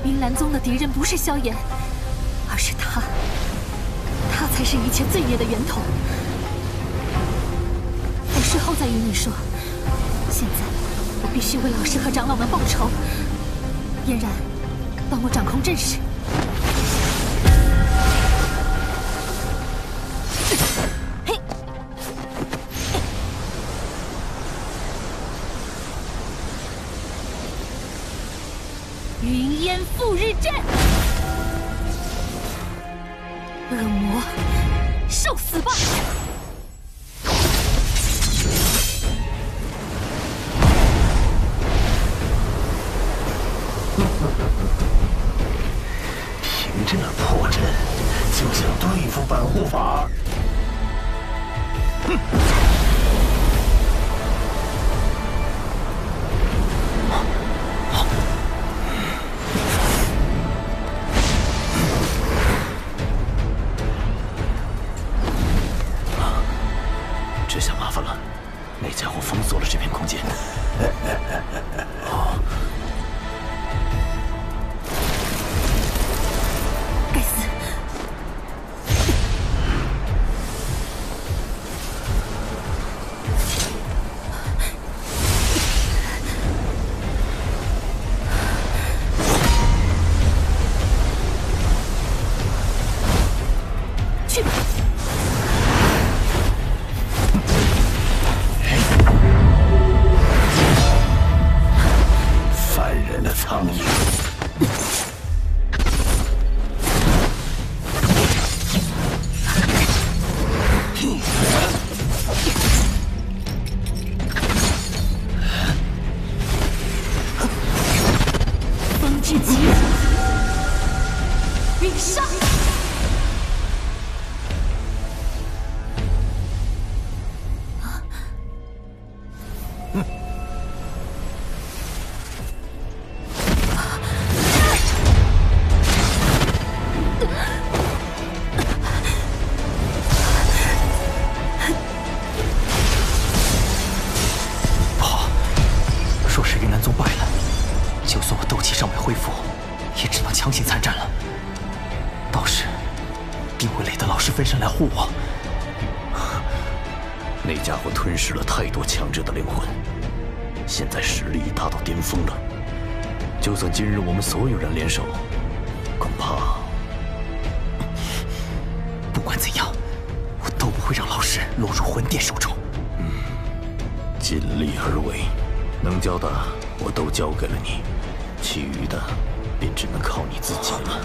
云岚宗的敌人不是萧炎，而是他。他才是一切罪孽的源头。我事后再与你说。现在我必须为老师和长老们报仇。嫣然，帮我掌控阵势。 赴日阵，恶魔，受死吧！凭这破阵，就想对付本护法？哼！是飞神来护我。那家伙吞噬了太多强者的灵魂，现在实力已达到巅峰了。就算今日我们所有人联手，恐怕……不管怎样，我都不会让老师落入魂殿手中。嗯，尽力而为，能教的我都教给了你，其余的便只能靠你自己了。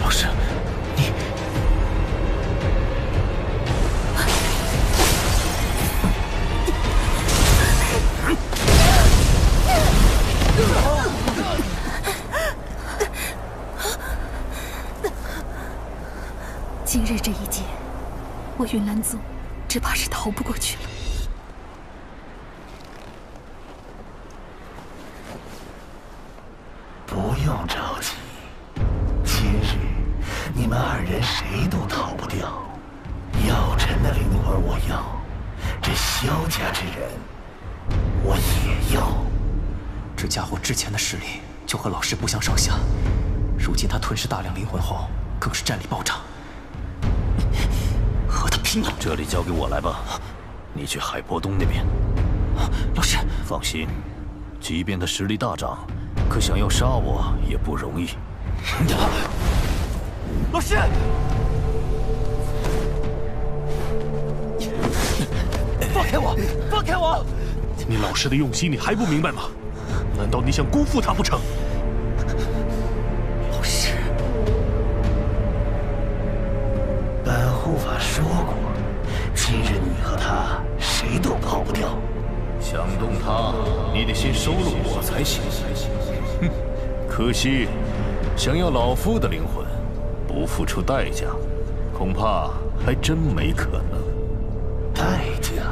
老师，你……今日这一劫，我云岚宗只怕是逃不过去了。不用着急，今日你们二人谁都逃不掉。药尘的灵魂我要，这萧家之人我也要。这家伙之前的实力就和老师不相上下，如今他吞噬大量灵魂后，更是战力暴涨。 这里交给我来吧，你去海波东那边。老师，放心，即便他实力大涨，可想要杀我也不容易。老师，放开我！放开我！你老师的用心你还不明白吗？难道你想辜负他不成？ 护法说过，今日你和他谁都跑不掉。想动他，你得先收了我才行。哼，可惜，想要老夫的灵魂，不付出代价，恐怕还真没可能。代价，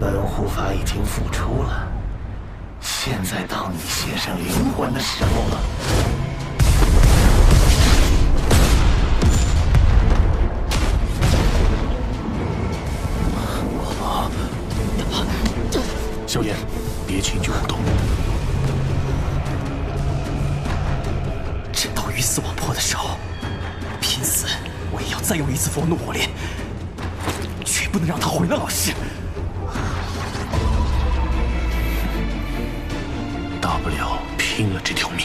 本护法已经付出了，现在到你献上灵魂的时候了。 萧炎，别轻举妄动！真到鱼死网破的时候，拼死我也要再用一次佛怒火炼，绝不能让他毁了老师。大不了拼了这条命。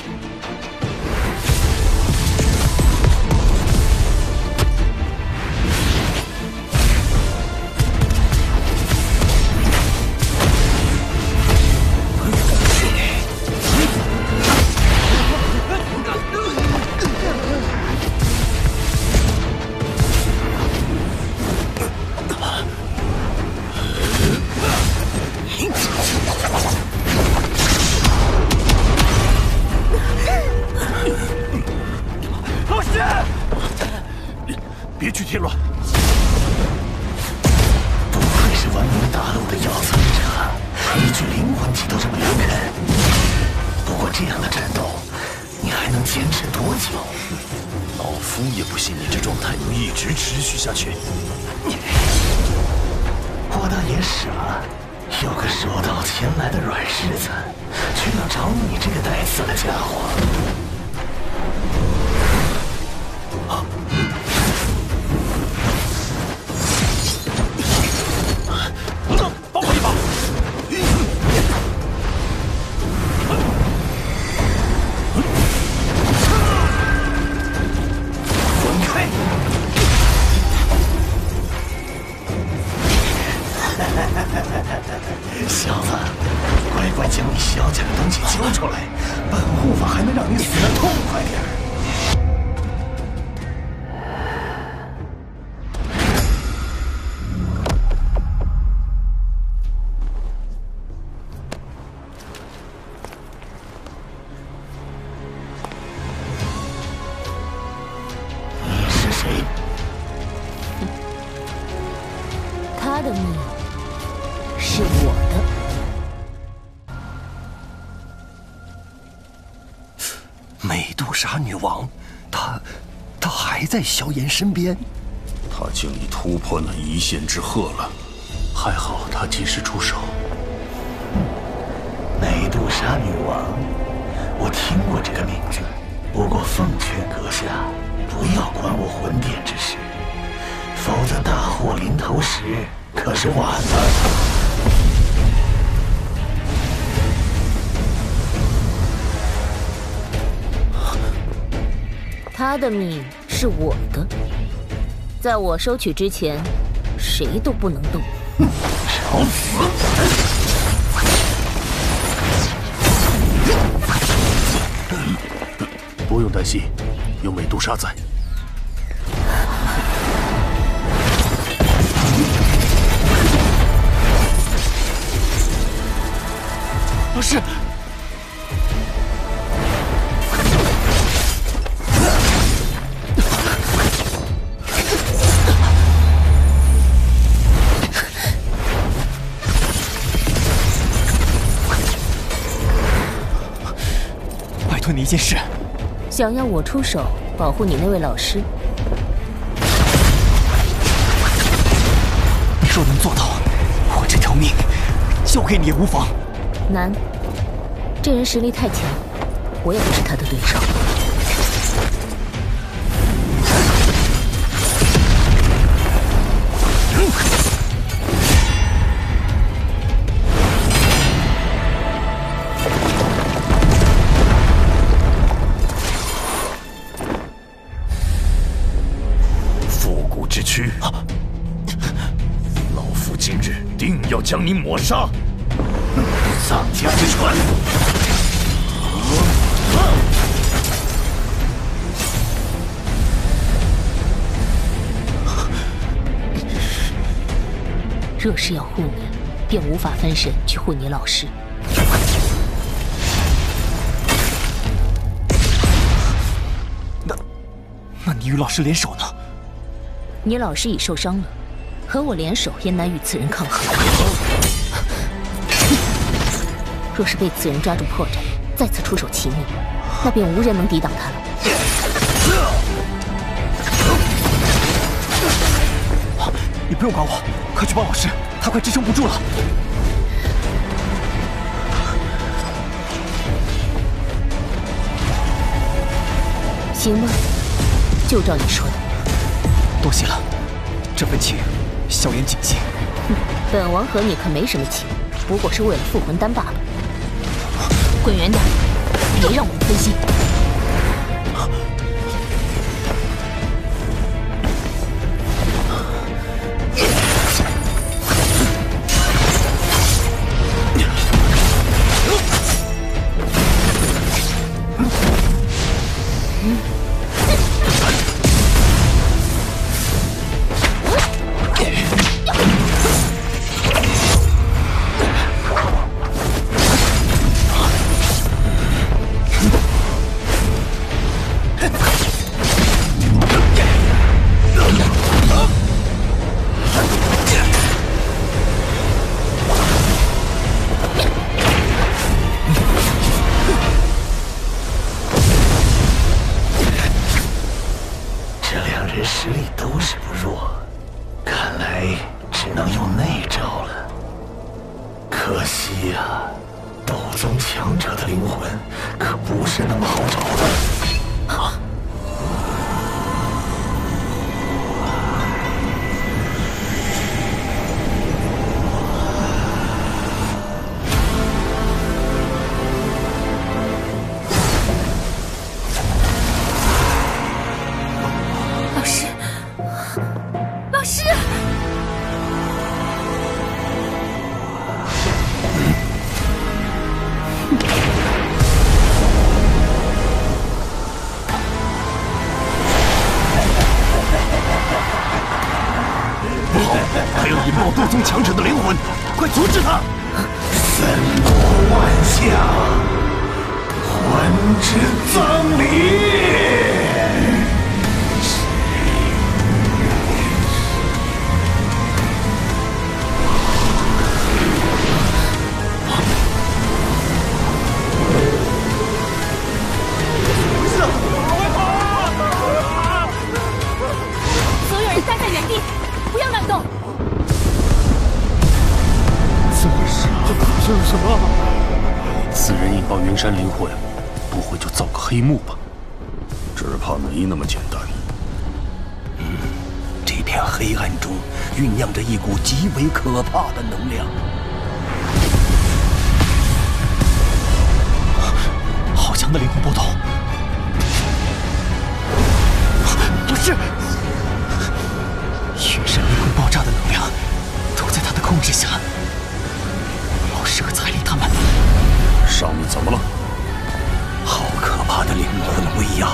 在萧炎身边，他竟已突破那一线之壑了。还好他及时出手。美杜莎女王，我听过这个名字，不过奉劝阁下不要管我魂殿之事。投石可是晚了。 他的命是我的，在我收取之前，谁都不能动。找死！不用担心，有美杜莎在。不是。 一件事，想要我出手保护你那位老师，若能做到，我这条命交给你也无妨。难，这人实力太强，我也不是他的对手。将你抹杀，丧家之犬！若是要护你，便无法分神去护你老师。那你与老师联手呢？你老师已受伤了，和我联手也难与此人抗衡。 若是被此人抓住破绽，再次出手擒你，那便无人能抵挡他了。你不用管我，快去帮老师，他快支撑不住了。行吧，就照你说的。多谢了，这份情，小言谨记。本王和你可没什么情，不过是为了复魂丹罢了。 滚远点，别让我们分心。片黑暗中酝酿着一股极为可怕的能量。好强的灵魂波动！是月神灵魂爆炸的能量，都在他的控制下。老舍彩礼他们，少女怎么了？好可怕的灵魂威压！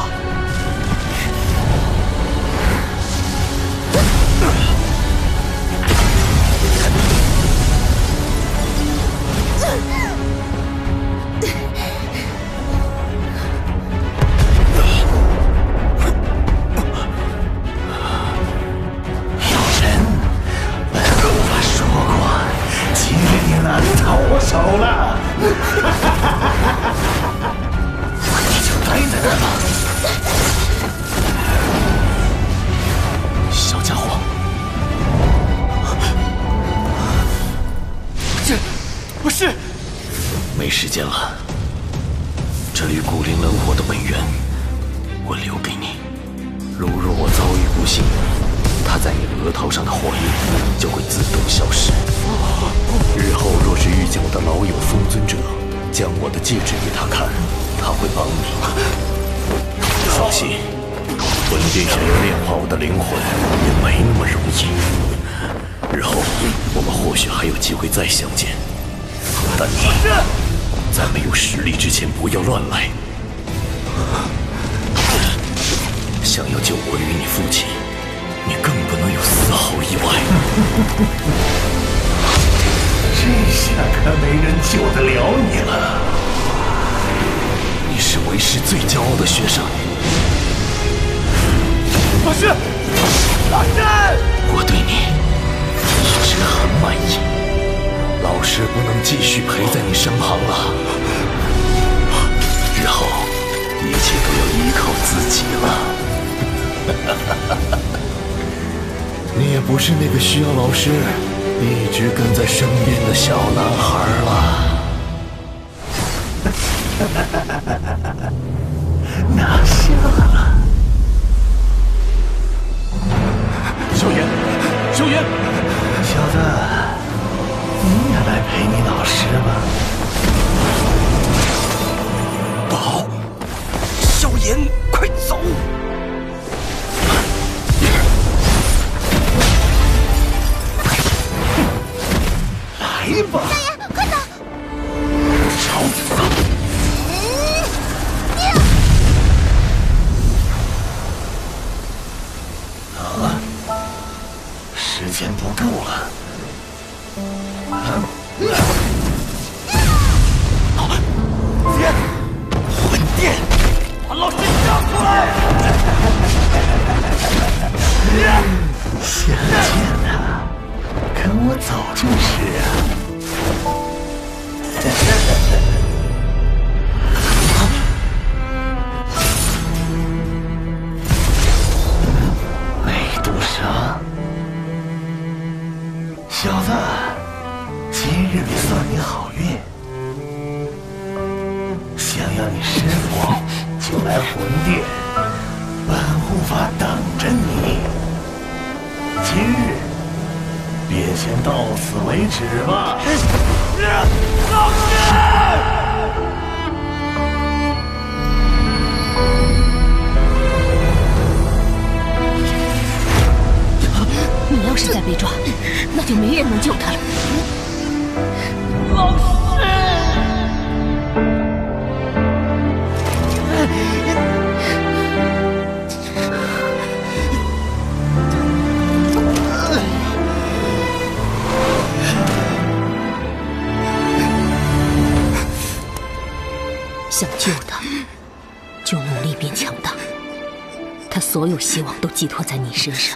所有希望都寄托在你身上，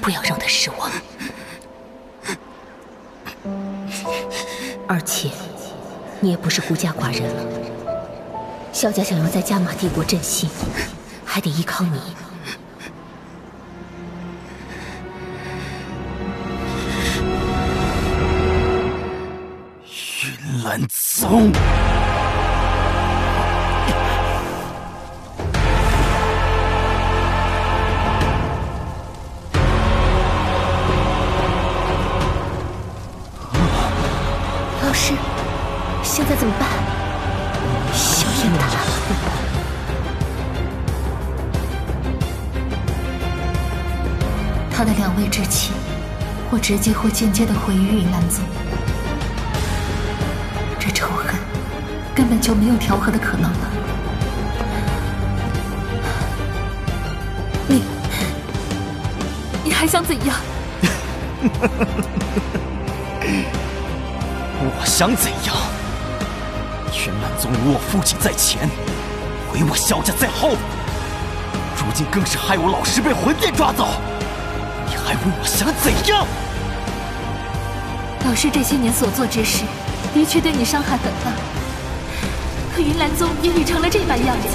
不要让他失望。而且，你也不是孤家寡人了。萧家想要在加玛帝国振兴，还得依靠你。云岚宗。他的两位至亲，或直接或间接的毁于与兰宗。这仇恨根本就没有调和的可能了。你还想怎样？我想怎样？云兰宗辱我父亲在前，毁我萧家在后，如今更是害我老师被魂殿抓走。 你还问我想怎样？老师这些年所做之事，的确对你伤害很大。可云岚宗也已成了这般样子，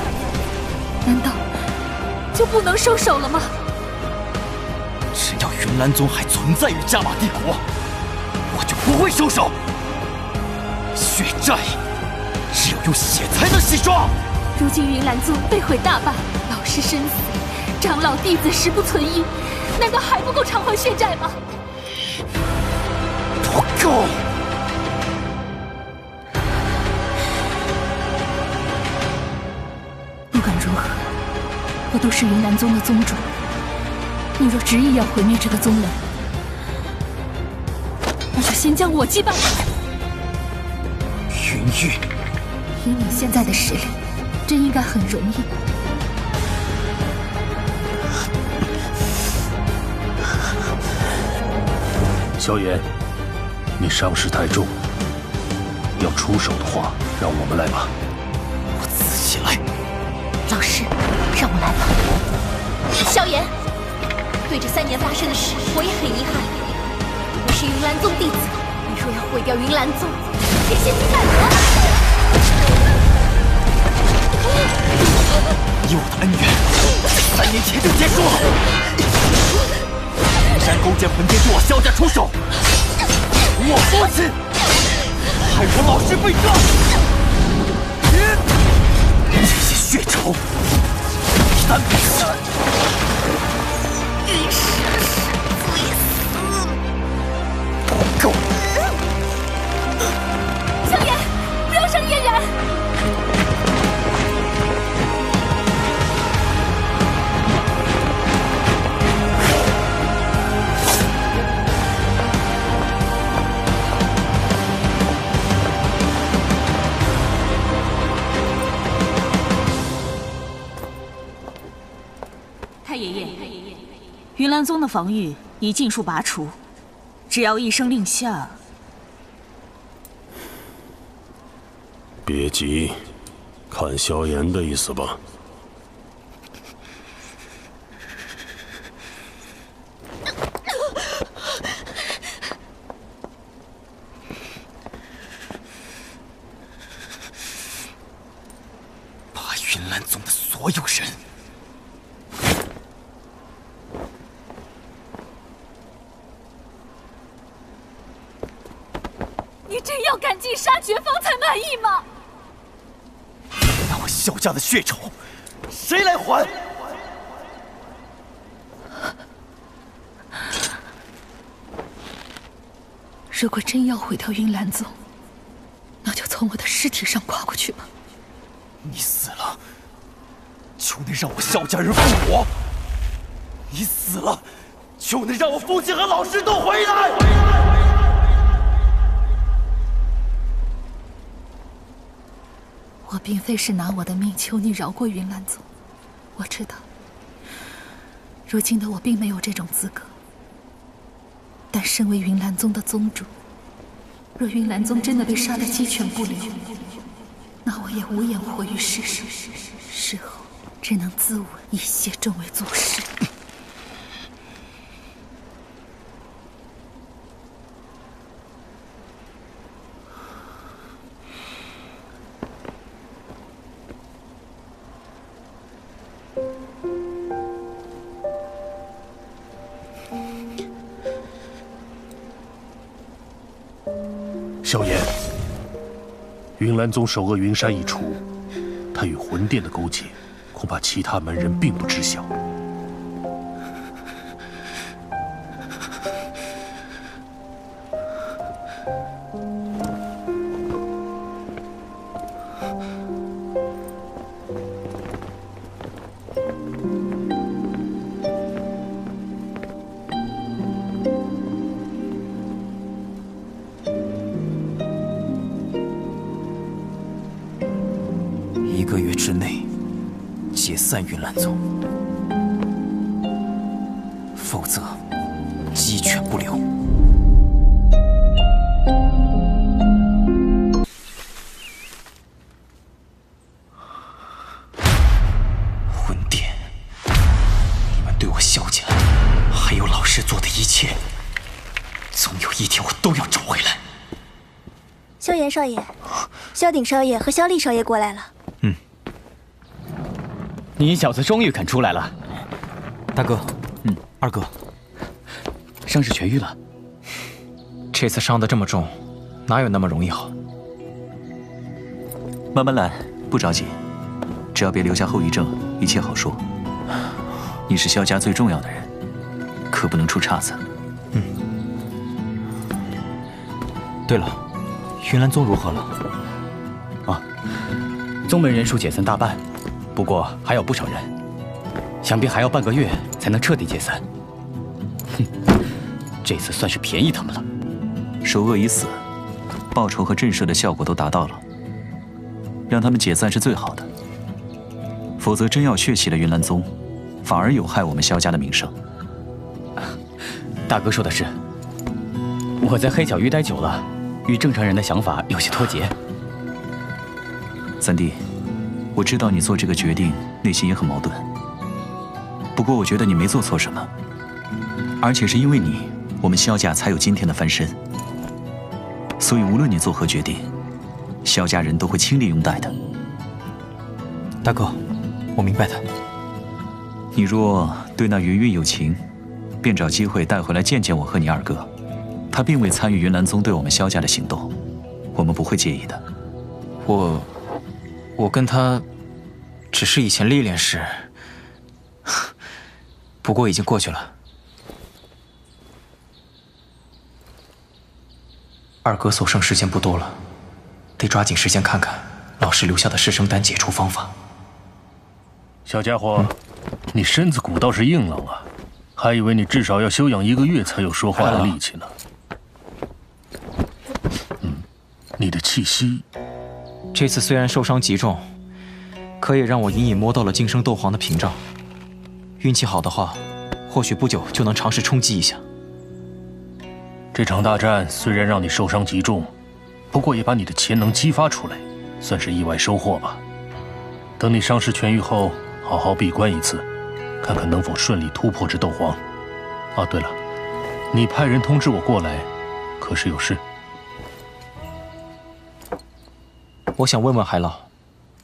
难道就不能收手了吗？只要云岚宗还存在于加玛帝国，我就不会收手。血债，只有用血才能洗刷。如今云岚宗被毁大半，老师身死，长老弟子实不存一。 难道还不够偿还血债吗？不够！不管如何，我都是云岚宗的宗主。你若执意要毁灭这个宗门，那就先将我击败。云玉，以你现在的实力，真应该很容易。 萧炎，你伤势太重，要出手的话，让我们来吧。我自己来。老师，让我来吧。萧炎，对这3年发生的事，我也很遗憾。我是云岚宗弟子，你若要毁掉云岚宗，也先去奈何。你我的恩怨，3年前就结束了。 山勾践魂殿对我萧家出手，我父亲害我老师被抓，这些血仇，三比三，云石会死。够！萧炎，不要伤夜然。太爷爷，云岚宗的防御已尽数拔除，只要一声令下。别急，看萧炎的意思吧。把云岚宗的所有人。 杀绝方才满意吗？那我萧家的血仇，谁来还？如果真要毁掉云岚宗，那就从我的尸体上跨过去吧。你死了，就能让我萧家人复活；你死了，就能让我父亲和老师都回来。 我并非是拿我的命求你饶过云岚宗，我知道，如今的我并没有这种资格。但身为云岚宗的宗主，若云岚宗真的被杀得鸡犬不留，那我也无颜活于世上，事后只能自刎以谢众位宗师。萧炎，云岚宗首恶云山一除，他与魂殿的勾结，恐怕其他门人并不知晓。散云岚宗，否则鸡犬不留。混殿，你们对我萧家，还有老师做的一切，总有一天我都要找回来。萧炎少爷、萧鼎少爷和萧厉少爷过来了。 你小子终于肯出来了，大哥，二哥，伤势痊愈了。这次伤得这么重，哪有那么容易好？慢慢来，不着急，只要别留下后遗症，一切好说。你是萧家最重要的人，可不能出岔子。嗯。对了，云岚宗如何了？啊，宗门人数解散大半。 不过还有不少人，想必还要半个月才能彻底解散。哼，这次算是便宜他们了。首恶已死，报仇和震慑的效果都达到了，让他们解散是最好的。否则真要血洗了云岚宗，反而有害我们萧家的名声。大哥说的是，我在黑角域待久了，与正常人的想法有些脱节。三弟。 我知道你做这个决定，内心也很矛盾。不过我觉得你没做错什么，而且是因为你，我们萧家才有今天的翻身。所以无论你做何决定，萧家人都会倾力拥戴的。大哥，我明白的。你若对那云韵有情，便找机会带回来见见我和你二哥。他并未参与云岚宗对我们萧家的行动，我们不会介意的。我跟他只是以前历练时，不过已经过去了。二哥所剩时间不多了，得抓紧时间看看老师留下的尸生丹解除方法。小家伙，你身子骨倒是硬朗啊，还以为你至少要休养一个月才有说话的力气呢。你的气息。 这次虽然受伤极重，可也让我隐隐摸到了晋升斗皇的屏障。运气好的话，或许不久就能尝试冲击一下。这场大战虽然让你受伤极重，不过也把你的潜能激发出来，算是意外收获吧。等你伤势痊愈后，好好闭关一次，看看能否顺利突破至斗皇。啊，对了，你派人通知我过来，可是有事？ 我想问问海老，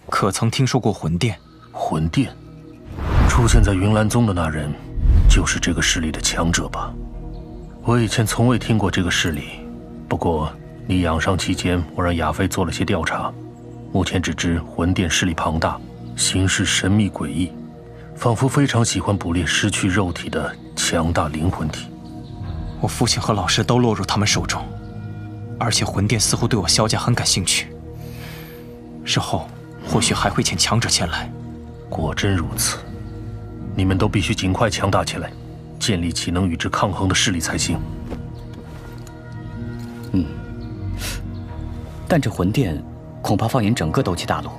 可曾听说过魂殿？魂殿出现在云岚宗的那人，就是这个势力的强者吧？我以前从未听过这个势力，不过你养伤期间，我让亚飞做了些调查，目前只知魂殿势力庞大，行事神秘诡异，仿佛非常喜欢捕猎失去肉体的强大灵魂体。我父亲和老师都落入他们手中，而且魂殿似乎对我萧家很感兴趣。 日后或许还会遣强者前来。果真如此，你们都必须尽快强大起来，建立起能与之抗衡的势力才行。嗯，但这魂殿恐怕放眼整个斗气大陆，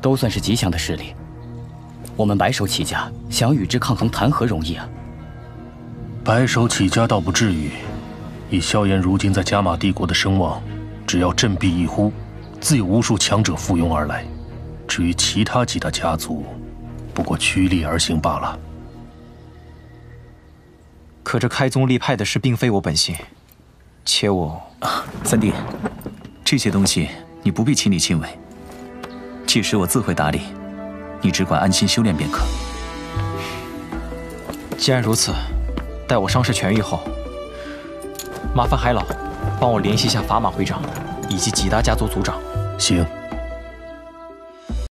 都算是极强的势力。我们白手起家，想要与之抗衡，谈何容易啊！白手起家倒不至于，以萧炎如今在加玛帝国的声望，只要振臂一呼。 自有无数强者附庸而来，至于其他几大家族，不过趋利而行罢了。可这开宗立派的事并非我本心，且我……三弟，这些东西你不必亲力亲为，届时我自会打理，你只管安心修炼便可。既然如此，待我伤势痊愈后，麻烦海老帮我联系一下砝码会长以及几大家族族长。 行。